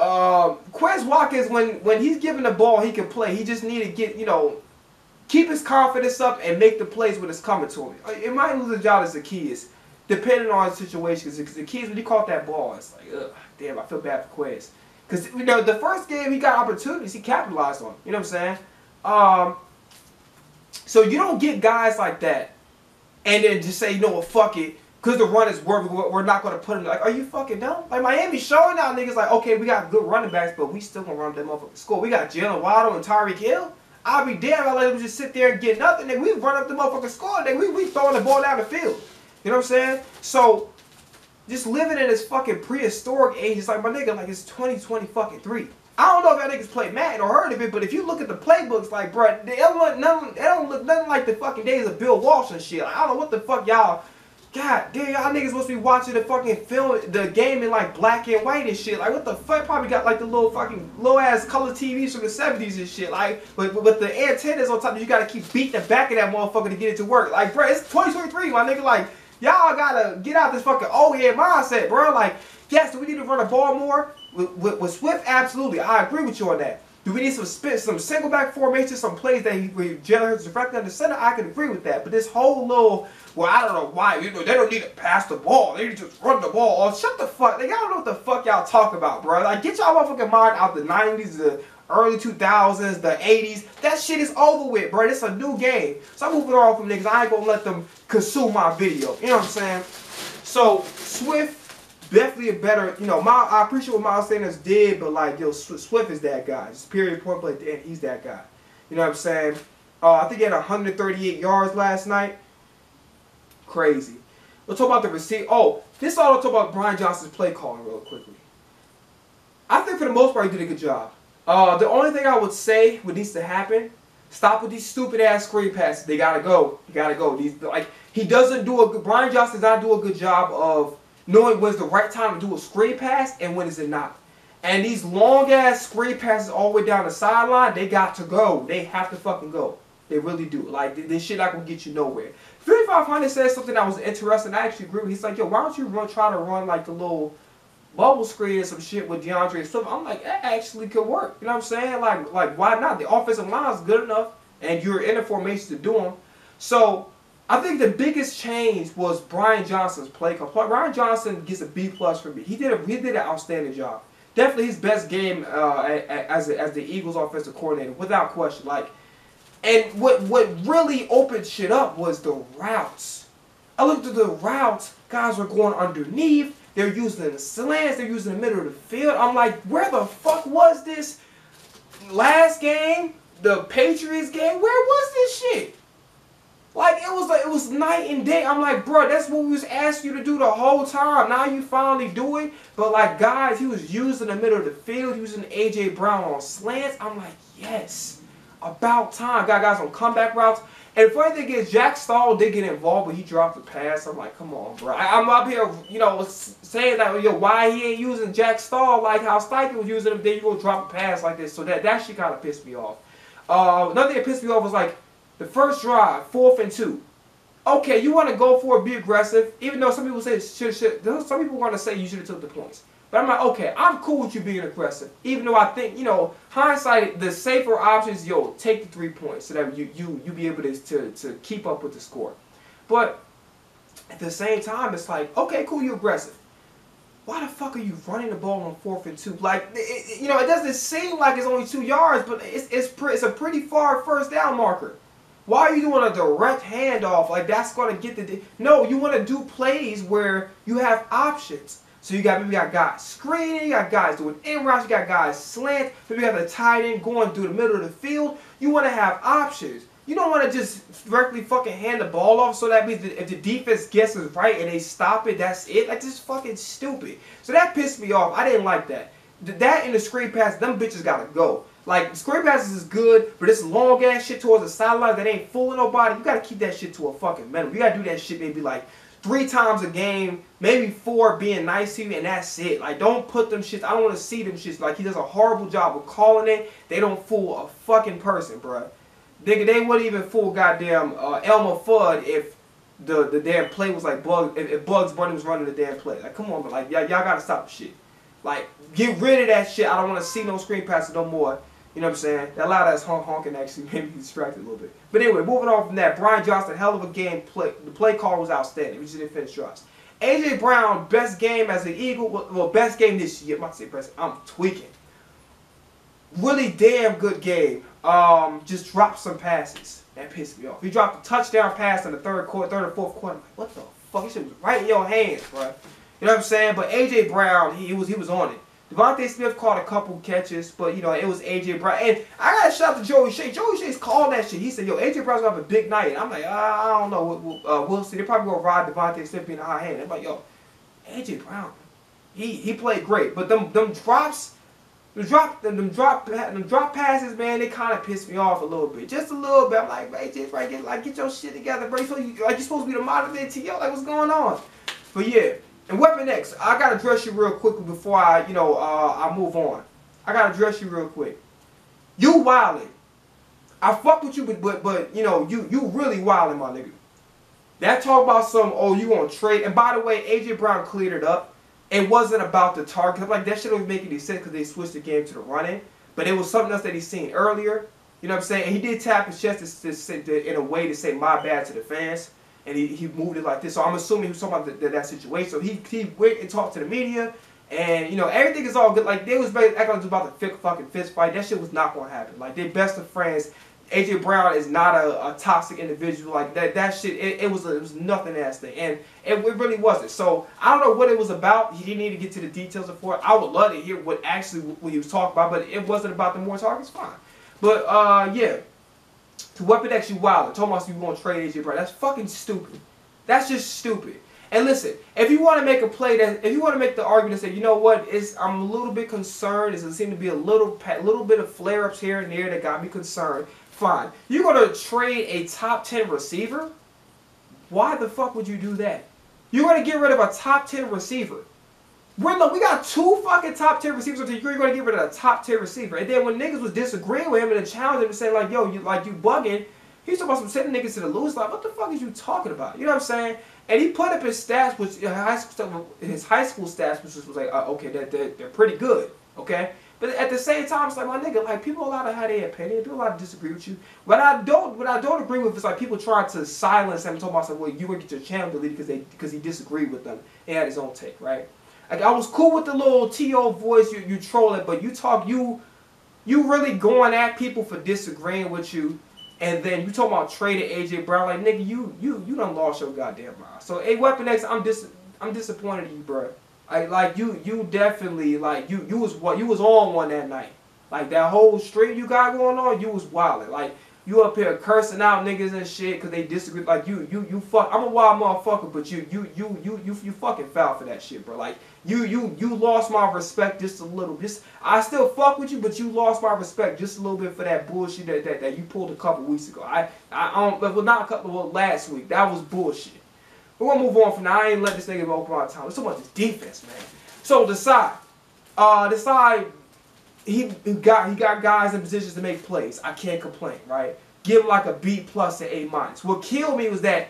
Um, Quez Watkins, when, when he's given the ball, he can play. He just need to get, you know, keep his confidence up and make the plays when it's coming to him. It might lose a job as Zaccheaus, depending on the situation. Because Zaccheaus, when he caught that ball, it's like, ugh, damn, I feel bad for Quez. Because, you know, the first game he got opportunities, he capitalized on them. You know what I'm saying? Um, so you don't get guys like that and then just say, you know what, fuck it. Because the run is worth it, we're not going to put him. Like, are you fucking dumb? Like, Miami's showing out niggas like, okay, we got good running backs, but we still going to run them up the score. We got Jalen Waddle and Tyreek Hill. I'll be damned if I let him just sit there and get nothing. Nigga, we run up the motherfucking score. Nigga, we, we throwing the ball down the field. You know what I'm saying? So, just living in this fucking prehistoric age, it's like, my nigga, like, it's twenty twenty fucking three. I don't know if y'all niggas played Madden or heard of it, but if you look at the playbooks, like, bro, they don't look nothing, they don't look nothing like the fucking days of Bill Walsh and shit. Like, I don't know what the fuck y'all, god damn, y'all niggas supposed to be watching the fucking film, the game in, like, black and white and shit. Like, what the fuck? Probably got, like, the little fucking low-ass color T Vs from the seventies and shit. Like, but with, with the antennas on top, you gotta keep beating the back of that motherfucker to get it to work. Like, bro, it's twenty twenty-three, my nigga, like, y'all gotta get out this fucking old head mindset, bro. Like, yes, do we need to run the ball more? With, with, with Swift, absolutely. I agree with you on that. Do we need some spin, some single back formation, some plays that he, where Jalen Hurts directly under center? I can agree with that. But this whole little, well, I don't know why. You know, they don't need to pass the ball. They need to just run the ball. Oh, shut the fuck. Like, I don't know what the fuck y'all talk about, bro. Like, get y'all motherfucking mind out the nineties, the early two thousands, the eighties. That shit is over with, bro. It's a new game. So I'm moving on from niggas. I ain't gonna let them consume my video. You know what I'm saying? So, Swift, definitely a better, you know, my, I appreciate what Miles Sanders did, but, like, yo, Swift is that guy. Just period, point blank, and he's that guy. You know what I'm saying? Uh, I think he had one hundred thirty-eight yards last night. Crazy. We'll talk about the receiver. Oh, this all I'll talk about Brian Johnson's play calling real quickly. I think for the most part he did a good job. Uh, the only thing I would say what needs to happen, stop with these stupid-ass screen passes. They gotta go. They gotta go. These, like, he doesn't do a good, Brian Johnson does not do a good job of knowing when's the right time to do a screen pass and when is it not. And these long-ass screen passes all the way down the sideline, they got to go. They have to fucking go. They really do. Like, this shit not going to get you nowhere. fifty-five hundred said something that was interesting. I actually agree with him. He's like, yo, why don't you run, try to run, like, the little bubble screen or some shit with DeAndre Swift? I'm like, that actually could work. You know what I'm saying? Like, like why not? The offensive line is good enough, and you're in a formation to do them. So I think the biggest change was Brian Johnson's play call. Brian Johnson gets a B plus for me. He did a he did an outstanding job. Definitely his best game uh, as a, as the Eagles' offensive coordinator, without question. Like, and what what really opened shit up was the routes. I looked at the routes. Guys were going underneath. They're using the slants. They're using the middle of the field. I'm like, where the fuck was this last game? The Patriots game. Where was this shit? Like, it was like, it was night and day. I'm like, bro, that's what we was asking you to do the whole time. Now you finally do it. But, like, guys, he was using the middle of the field, using A J. Brown on slants. I'm like, yes, about time. Got guys on comeback routes. And the funny thing is, Jack Stahl did get involved, but he dropped the pass. I'm like, come on, bro. I, I'm up here, you know, saying that, yo, why he ain't using Jack Stahl, like how Steichen was using him, then you go drop a pass like this. So that, that shit kind of pissed me off. Uh, another thing that pissed me off was, like, the first drive, fourth and two. okay, you want to go for it, be aggressive, even though some people say should, should, some people want to say you should have took the points. But I'm like, okay, I'm cool with you being aggressive, even though I think, you know, hindsight, the safer option is, yo, take the three points so that you you you be able to to, to keep up with the score. But at the same time, it's like, okay, cool, you're aggressive. Why the fuck are you running the ball on fourth and two? Like, it, you know, it doesn't seem like it's only two yards, but it's it's pre, it's a pretty far first down marker. Why are you doing a direct handoff? Like, that's going to get the... No, you want to do plays where you have options. So you got, you got guys screening, you got guys doing in routes, you got guys slant, you got the tight end going through the middle of the field. You want to have options. You don't want to just directly fucking hand the ball off, so that means that if the defense guesses right and they stop it, that's it. Like, this is fucking stupid. So that pissed me off. I didn't like that. That and the screen pass, them bitches got to go. Like, screen passes is good, but this long-ass shit towards the sideline that ain't fooling nobody, you got to keep that shit to a fucking minimum. You got to do that shit maybe, like, three times a game, maybe four being nice to you, and that's it. Like, don't put them shits. I don't want to see them shits. Like, he does a horrible job of calling it. They don't fool a fucking person, bruh. Nigga, they wouldn't even fool goddamn uh, Elmer Fudd if the, the damn play was like Bugs, if, if Bugs Bunny was running the damn play. Like, come on, but like, y'all got to stop the shit. Like, get rid of that shit. I don't want to see no screen passes no more. You know what I'm saying? That loud ass honk honking actually made me distracted a little bit. But anyway, moving on from that, Brian Johnson, hell of a game play. The play call was outstanding. We just didn't finish drives. A J. Brown, best game as an Eagle. Well, best game this year. I'm not saying best. I'm tweaking. Really damn good game. Um, just dropped some passes. That pissed me off. He dropped a touchdown pass in the third quarter, third and fourth quarter. I'm like, what the fuck? This shit was right in your hands, bro. You know what I'm saying? But A J. Brown, he, he was he was on it. Devontae Smith caught a couple catches, but, you know, it was A J. Brown. And I got a shout out to Joey Shea. Joey Shea's called that shit. He said, yo, A J. Brown's going to have a big night. And I'm like, I don't know. Uh, we'll see. They're probably going to ride Devontae Smith being a high hand. I'm like, yo, A J. Brown, he he played great. But them them drops, them drop, them drop, them drop passes, man, they kind of pissed me off a little bit. Just a little bit. I'm like, A J. Brown, get, like, get your shit together, bro. So you, like, you're supposed to be the modern day T O. Like, what's going on? But, yeah. And Weapon X, I gotta address you real quickly before I, you know, uh, I move on. I gotta address you real quick. You wildin'. I fuck with you, but, but, but you know, you you really wildin', my nigga. That talk about some, oh, you gonna trade. And by the way, A J. Brown cleared it up. It wasn't about the target. I'm like, that shit don't even make any sense because they switched the game to the running. But it was something else that he seen earlier. You know what I'm saying? And he did tap his chest to, to, to, in a way to say my bad to the fans. And he, he moved it like this. So I'm assuming he was talking about the, the, that situation. So he, he went and talked to the media. And, you know, everything is all good. Like, they was acting like it was about the fucking fist fight. That shit was not going to happen. Like, they're best of friends. A J. Brown is not a, a toxic individual. Like, that that shit, it, it was a, it was nothing ass thing. And it, it really wasn't. So I don't know what it was about. He didn't need to get to the details before. I would love to hear what actually what he was talking about. But it wasn't about the more targets. Fine. But, uh, yeah. To Weapon X, you wild. Tomas, you won't trade A J. Brown. That's fucking stupid. That's just stupid. And listen, if you want to make a play, that if you want to make the argument that, you know what, it's, I'm a little bit concerned. It seems to be a little, little bit of flare-ups here and there that got me concerned. Fine. You're going to trade a top ten receiver? Why the fuck would you do that? You're going to get rid of a top ten receiver. We're, look, we got two fucking top ten receivers until you're going to get rid of a top ten receiver. And then when niggas was disagreeing with him and challenging him and saying, like, yo, you like you bugging, he's talking about some sending niggas to the loose. Like, what the fuck is you talking about? You know what I'm saying? And he put up his stats, which his high school, his high school stats, which was like, uh, okay, they're, they're, they're pretty good, okay? But at the same time, it's like, my nigga, like, people are allowed to have their opinion. People are allowed to disagree with you. What I don't, what I don't agree with is, like, people trying to silence him and talking about, like, well, you would get your channel deleted because they because he disagreed with them and had his own take, right? Like, I was cool with the little T O voice, you, you trolling, but you talk, you you really going at people for disagreeing with you, and then you talking about trading A J. Brown. Like, nigga, you you you done lost your goddamn mind. So, hey, Weapon X, I'm dis I'm disappointed in you, bro. Like, like you you definitely like you you was what you was on one that night. Like, that whole stream you got going on, you was wilding. Like, you up here cursing out niggas and shit because they disagree. Like, you you you fuck. I'm a wild motherfucker, but you you you you you you fucking foul for that shit, bro. Like. You you you lost my respect just a little. Just I still fuck with you, but you lost my respect just a little bit for that bullshit that that, that you pulled a couple weeks ago. I I um well not a couple well last week. That was bullshit. We're gonna move on from now. I ain't let this nigga open my time. It's so much defense, man. So Desai, uh Desai, he got he got guys in positions to make plays. I can't complain, right? Give him like a B plus and A minus. What killed me was that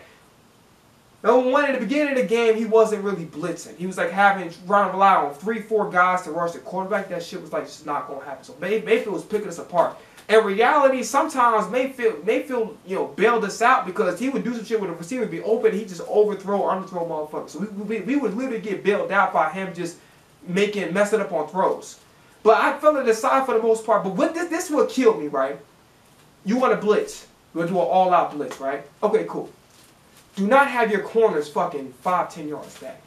Number one, at the beginning of the game, he wasn't really blitzing. He was like having Ron rely on three, four guys to rush the quarterback. That shit was like just not going to happen. So May, Mayfield was picking us apart. In reality, sometimes Mayfield, Mayfield, you know, bailed us out because he would do some shit when the receiver would be open. He'd just overthrow, underthrow motherfuckers. So we, we, we would literally get bailed out by him just making, messing up on throws. But I fell to the side for the most part. But what this, this would kill me, right? You want to blitz. You want to do an all-out blitz, right? Okay, cool. Do not have your corners fucking five, ten yards back.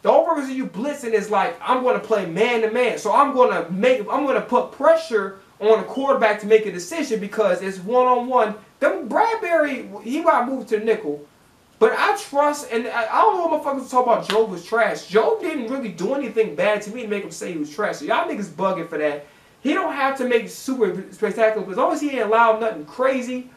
The whole purpose of you blitzing is like, I'm going to play man-to-man. So I'm going to make, I'm going to put pressure on the quarterback to make a decision because it's one-on-one. Then Bradbury, he got moved to nickel. But I trust, and I, I don't know what motherfuckers talk about Joe was trash. Joe didn't really do anything bad to me to make him say he was trash. So y'all niggas bugging for that. He don't have to make super spectacular, but as long as he ain't allowed nothing crazy.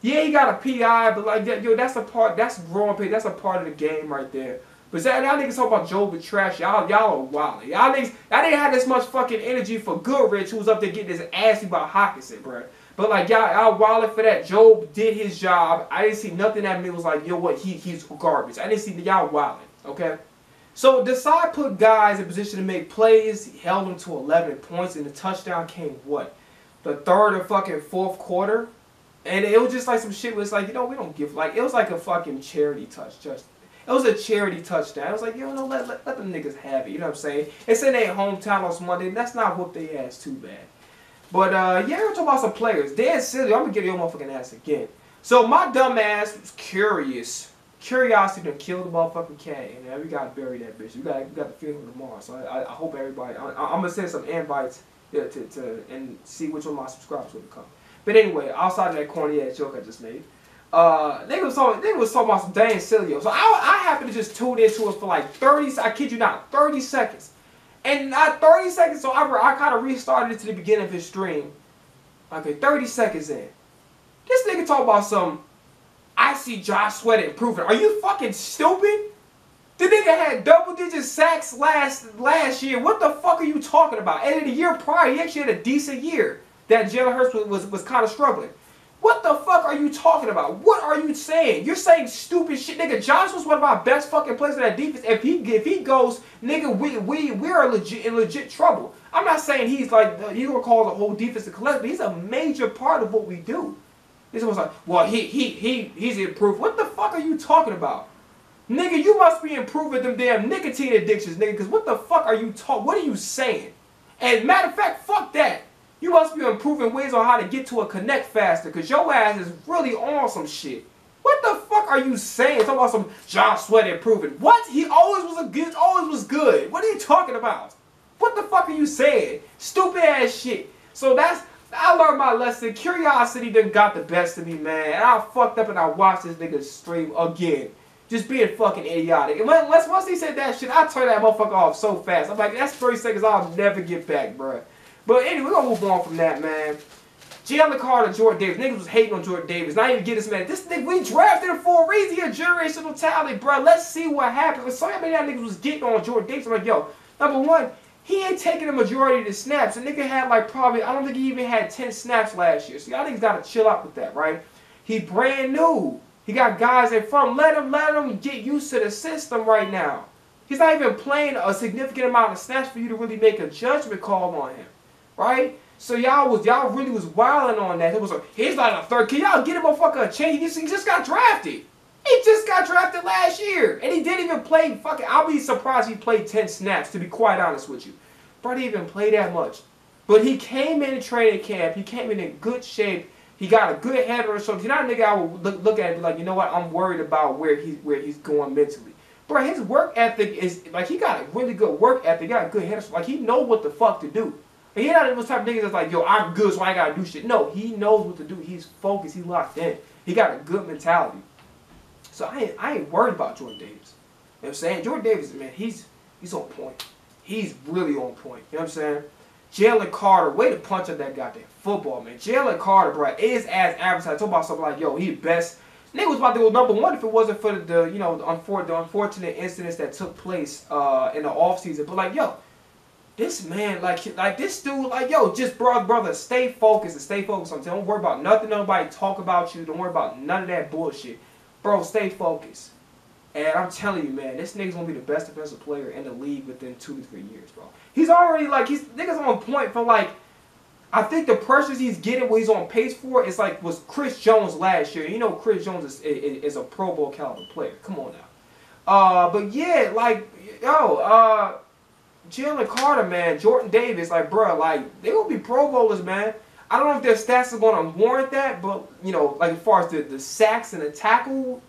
Yeah, he got a P I, but like, yo, that's a part, that's growing pain, that's a part of the game right there. But y'all niggas talk about Joe with trash, y'all y'all are wild. Y'all niggas, I didn't have this much fucking energy for Goodrich, who was up there getting his ass beat by Hockenson, bro. But like, y'all, y'all wild for that. Joe did his job. I didn't see nothing that me was like, yo, what, he he's garbage. I didn't see, y'all wild, okay? So Desai put guys in position to make plays. He held them to eleven points, and the touchdown came, what, the third or fucking fourth quarter? And it was just like some shit was like, you know, we don't give, like, it was like a fucking charity touch. Just, it was a charity touchdown. It was like, yo, no, let, let, let them niggas have it, you know what I'm saying? It's in their hometown on Monday, and that's not whoop their ass too bad. But, uh, yeah, we're talking about some players. They're silly. I'm going to give your motherfucking ass again. So my dumb ass was curious. Curiosity to kill the motherfucking cat, and you know, we gotta bury that bitch. We gotta, we gotta feel him tomorrow. So I, I, I hope everybody. I, I'm gonna send some invites yeah, to, to and see which one of my subscribers will come. But anyway, outside of that corny ass joke I just made, uh, they was talking. They was talking about some Dan Silio. So I, I happened to just tune into it for like thirty. I kid you not, thirty seconds, and not thirty seconds. So I, I kind of restarted it to the beginning of his stream. Okay, thirty seconds in, this nigga talk about some. I see Josh Sweat improving. Are you fucking stupid? The nigga had double-digit sacks last last year. What the fuck are you talking about? And in the year prior, he actually had a decent year. That Jalen Hurts was, was, was kind of struggling. What the fuck are you talking about? What are you saying? You're saying stupid shit. Nigga, Josh was one of our best fucking players in that defense. If he if he goes, nigga, we, we, we are legit, in legit trouble. I'm not saying he's like, he's going to call the whole defense a collective, but he's a major part of what we do. This was like, well, he he he he's improved. What the fuck are you talking about, nigga? You must be improving them damn nicotine addictions, nigga. Cause what the fuck are you talking? What are you saying? And matter of fact, fuck that. You must be improving ways on how to get to a connect faster. Cause your ass is really on some shit. What the fuck are you saying? Talking about some Josh Sweat improving. What? He always was a good. Always was good. What are you talking about? What the fuck are you saying? Stupid ass shit. So that's. I learned my lesson. Curiosity done got the best of me, man. And I fucked up and I watched this nigga stream again. Just being fucking idiotic. And once, once he said that shit, I turned that motherfucker off so fast. I'm like, that's thirty seconds I'll never get back, bruh. But anyway, we're gonna move on from that, man. Jalen Carter, Jordan Davis. Niggas was hating on Jordan Davis. Not even get this man. This nigga, we drafted him for a reason. He a generational talent, bruh. Let's see what happens. So many of that niggas was getting on Jordan Davis. I'm like, yo, number one, he ain't taking the majority of the snaps. The nigga had like probably, I don't think he even had ten snaps last year. So y'all niggas gotta chill out with that, right? He brand new. He got guys in front. Let him, let him get used to the system right now. He's not even playing a significant amount of snaps for you to really make a judgment call on him, right? So y'all was, y'all really was wilding on that. It was like, he's not a third kid. Y'all get him a fucking change. He just, he just got drafted. He just got drafted last year, and he didn't even play fucking, I'll be surprised he played ten snaps, to be quite honest with you. But he didn't even play that much. But he came in training camp, he came in in good shape, he got a good head on his shoulders. You're not a nigga I would look, look at it like, you know what, I'm worried about where, he, where he's going mentally. Bro, his work ethic is, like, he got a really good work ethic, he got a good head on his shoulders. Like, he knows what the fuck to do. And he's not the type of nigga that's like, yo, I'm good, so I ain't gotta do shit. No, he knows what to do, he's focused, he's locked in. He got a good mentality. So I ain't, I ain't worried about Jordan Davis. You know what I'm saying? Jordan Davis, man, he's he's on point. He's really on point. You know what I'm saying? Jalen Carter, way to punch up that goddamn football, man. Jalen Carter, bro, is as advertised. Talk about something like, yo, he best. Nigga was about to go number one if it wasn't for the, you know, the unfortunate incidents that took place uh, in the offseason. But like, yo, this man, like, like this dude, like, yo, just bro, brother, stay focused and stay focused. I'm saying, don't worry about nothing. Nobody talk about you. Don't worry about none of that bullshit. Bro, stay focused. And I'm telling you, man, this nigga's going to be the best defensive player in the league within two to three years, bro. He's already, like, he's nigga's on point for, like, I think the pressures he's getting, what he's on pace for, is like was Chris Jones last year. You know Chris Jones is, is, is a Pro Bowl caliber player. Come on now. Uh, but, yeah, like, yo, uh, Jalen Carter, man, Jordan Davis, like, bro, like, they're going to be Pro Bowlers, man. I don't know if their stats are going to warrant that, but, you know, like, as far as the, the sacks and the tackle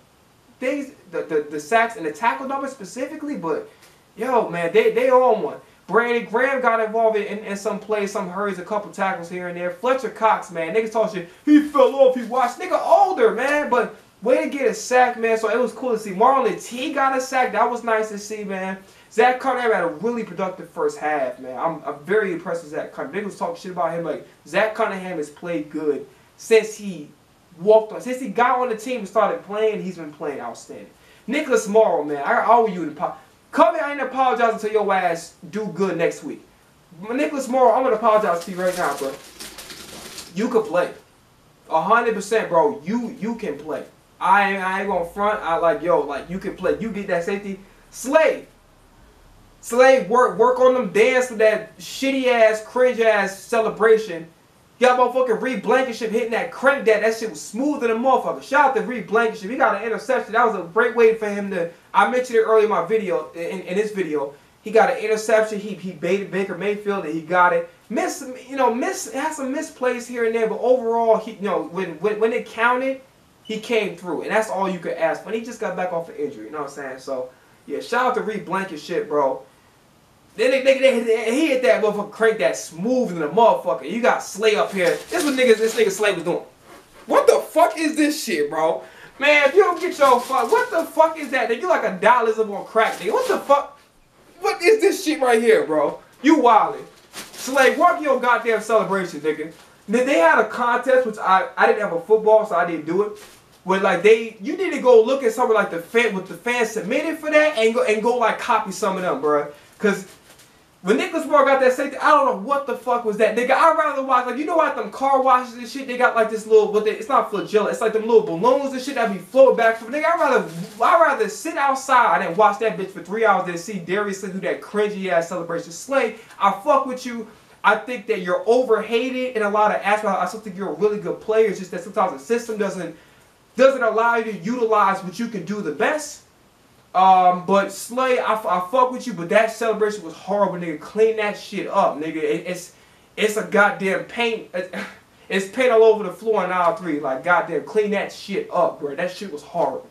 things, the, the, the sacks and the tackle numbers specifically, but, yo, man, they, they all won. Brandon Graham got involved in, in, in some plays, some hurries, a couple tackles here and there. Fletcher Cox, man, niggas talk shit. He fell off, he watched. Nigga older, man, but way to get a sack, man, so it was cool to see. Marlon T got a sack. That was nice to see, man. Zach Cunningham had a really productive first half, man. I'm, I'm very impressed with Zach Cunningham. Niggas talk shit about him. Like, Zach Cunningham has played good since he walked on. Since he got on the team and started playing, he's been playing outstanding. Nicholas Morrow, man, I owe you the pop. Covey, I ain't apologizing until your ass do good next week. Nicholas Morrow, I'm going to apologize to you right now, bro. You could play. one hundred percent, bro. You you can play. I, I ain't going to front. I like, yo, like, you can play. You get that safety. Slay. Slay, work work on them dance with that shitty-ass, cringe-ass celebration. Y'all motherfucking Reed Blankenship hitting that crank that. That shit was smoother than motherfucker. Shout out to Reed Blankenship. He got an interception. That was a great way for him to... I mentioned it earlier in my video, in, in his video. He got an interception. He, he baited Baker Mayfield and he got it. Miss, you know, miss, had some misplays here and there, but overall, he, you know, when, when, when it counted, he came through. And that's all you could ask. When he just got back off an injury, you know what I'm saying? So, yeah, shout out to Reed Blankenship, bro. Then they, they, they, they, he hit that motherfucker crank that smooth than a motherfucker. You got Slay up here. This what niggas, this nigga Slay was doing. What the fuck is this shit, bro? Man, if you don't get your fuck, what the fuck is that? Nigga, you like a dolism on crack, nigga. What the fuck? What is this shit right here, bro? You wildin'. Slay, work your goddamn celebration, nigga. Then they had a contest, which I, I didn't have a football, so I didn't do it. Where like they, you need to go look at something like the fan, what the fans submitted for that, and go and go like copy some of them, bro. Cause when Nicholas Moore got that safety, I don't know what the fuck was that, nigga. I'd rather watch, like, you know at them car washes and shit, they got like this little, what they, it's not flagella, it's like them little balloons and shit that be floating back from, nigga, I'd rather, I'd rather sit outside and watch that bitch for three hours than see Darius Slay do that cringy ass celebration. Slay, I fuck with you. I think that you're overhated in a lot of aspects. I still think you're a really good player. It's just that sometimes the system doesn't, doesn't allow you to utilize what you can do the best. Um, but Slay, I, I fuck with you, but that celebration was horrible, nigga. Clean that shit up, nigga. It, it's it's a goddamn paint. It, it's paint all over the floor in aisle three. Like, goddamn, clean that shit up, bro. That shit was horrible.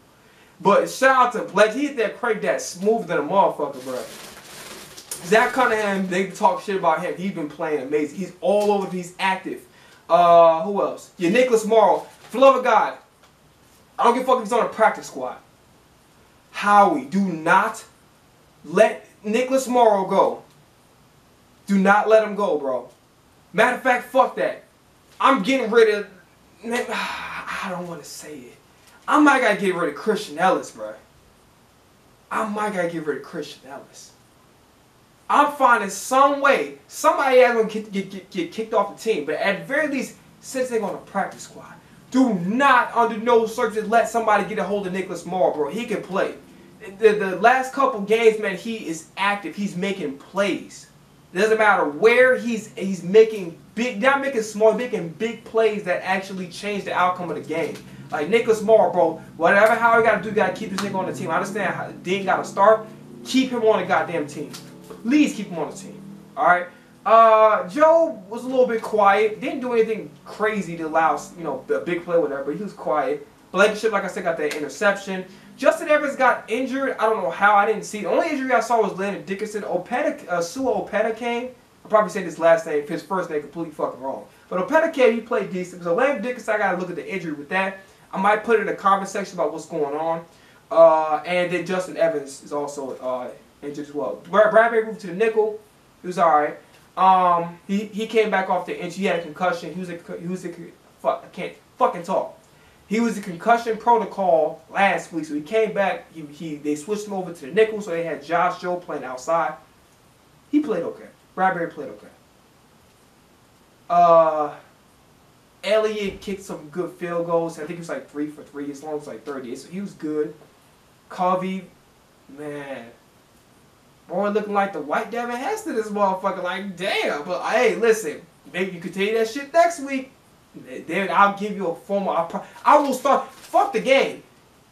But shout out to Blake. He hit that crank that smooth than a motherfucker, bro. Zach Cunningham, they talk shit about him. He's been playing amazing. He's all over. He's active. Uh, who else? Yeah, Nicholas Morrow. For love of God, I don't give a fuck if he's on a practice squad. Howie, do not let Nicholas Morrow go. Do not let him go, bro. Matter of fact, fuck that. I'm getting rid of... Man, I don't want to say it. I might got to get rid of Christian Ellis, bro. I might got to get rid of Christian Ellis. I'm finding some way. Somebody is going to get, get, get, get kicked off the team. But at the very least, since they're on a practice squad, do not, under no circumstances, let somebody get a hold of Nicholas Morrow, bro. He can play. The, the last couple games, man, he is active. He's making plays. It doesn't matter where he's he's making big, not making small, making big plays that actually change the outcome of the game. Like Nicholas Morrow, bro, whatever how he got to do, got to keep this nigga on the team. I understand how Dean got to start. Keep him on the goddamn team. Please keep him on the team. All right? Uh, Joe was a little bit quiet. Didn't do anything crazy to allow, you know, a big play or whatever, but he was quiet. Blankenship, like I said, got that interception. Justin Evans got injured. I don't know how. I didn't see. The only injury I saw was Landon Dickerson. Opeta, uh, Sue Opeta came. I probably said his last name, his first name, completely fucking wrong. But Opeta came. He played decent. So Landon Dickerson, I got to look at the injury with that. I might put it in the comment section about what's going on. Uh, and then Justin Evans is also uh, injured as well. Bradbury moved to the nickel. He was all right. Um, he, he came back off the injury. He had a concussion. He was a, he was a, fuck, I can't fucking talk. He was in concussion protocol last week, so he came back. He, he they switched him over to the nickel, so they had Josh Joe playing outside. He played okay. Bradbury played okay. Uh, Elliott kicked some good field goals. I think it was like three for three. As long as like thirty, so he was good. Covey, man. Boy looking like the white Devin Hester, this motherfucker. Like, damn. But, hey, listen. Maybe you could tell you that shit next week. Then I'll give you a formal. I, pro I will start. Fuck the game.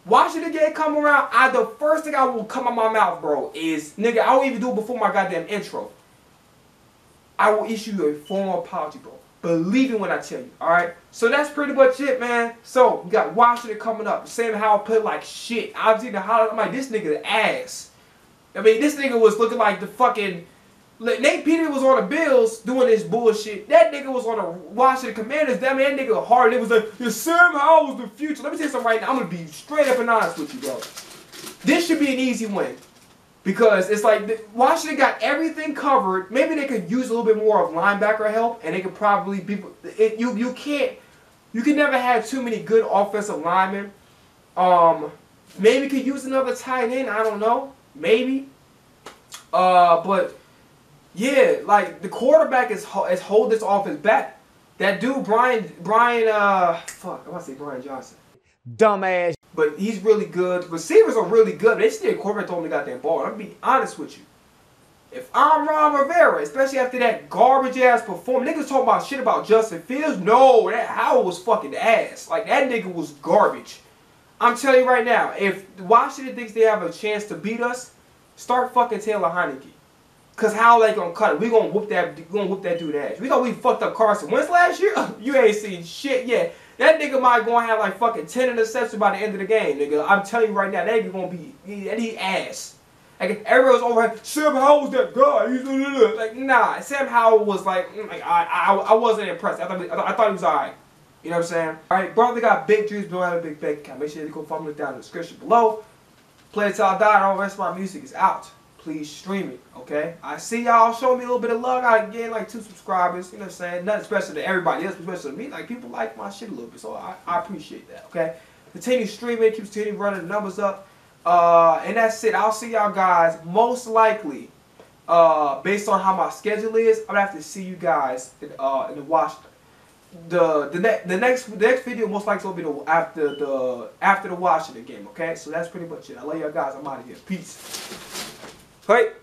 Watching the game come around, I the first thing I will come out my mouth, bro, is, nigga, I don't even do it before my goddamn intro. I will issue you a formal apology, bro. Believe it when I tell you, alright? So that's pretty much it, man. So, we got Washington coming up. Same how I put like shit. I was even hollering, I'm like, this nigga's ass. I mean, this nigga was looking like the fucking... Nate Peter was on the Bills doing this bullshit. That nigga was on the Washington Commanders. That man nigga hard. It was like, the Sam Howell was the future. Let me tell you something right now. I'm going to be straight up and honest with you, bro. This should be an easy win. Because it's like, Washington got everything covered. Maybe they could use a little bit more of linebacker help. And they could probably be... It, you, you can't... You can never have too many good offensive linemen. Um, maybe could use another tight end. I don't know. Maybe. Uh, but... Yeah, like the quarterback is is hold this offense back. That dude Brian Brian uh fuck I want to say Brian Johnson, dumbass. But he's really good. Receivers are really good. They still quarterback told me got that ball. I'm being honest with you. If I'm Ron Rivera, especially after that garbage ass performance, niggas talking about shit about Justin Fields. No, that Howell was fucking ass. Like that nigga was garbage. I'm telling you right now, if Washington thinks they have a chance to beat us, start fucking Taylor Heineke. Cause how they gonna cut it? We gonna whoop that. We gonna whoop that dude ass. We thought we fucked up Carson Wentz last year. You ain't seen shit yet. That nigga might gonna have like fucking ten interceptions by the end of the game, nigga. I'm telling you right now, that nigga gonna be that he, he ass. Like everyone's over. Sam Howell's that guy. He's like nah. Sam Howell was like, like I, I I wasn't impressed. I thought I thought, I thought he was alright. You know what I'm saying? Alright, brother got big dreams. Don't have a big bank account. Make sure you go follow me down in the description below. Play it till I die. All the rest of my music is out. Please stream it, okay? I see y'all showing me a little bit of love. I gained like two subscribers, you know what I'm saying? Nothing special to everybody else, especially to me. Like, people like my shit a little bit, so I, I appreciate that, okay? Continue streaming, keep continue running the numbers up. Uh, and that's it. I'll see y'all guys most likely, uh, based on how my schedule is, I'm gonna have to see you guys in, uh, in the Washington. The the next the next the next video most likely will be the after the after the Washington game, okay? So that's pretty much it. I love y'all guys. I'm out of here. Peace. Right.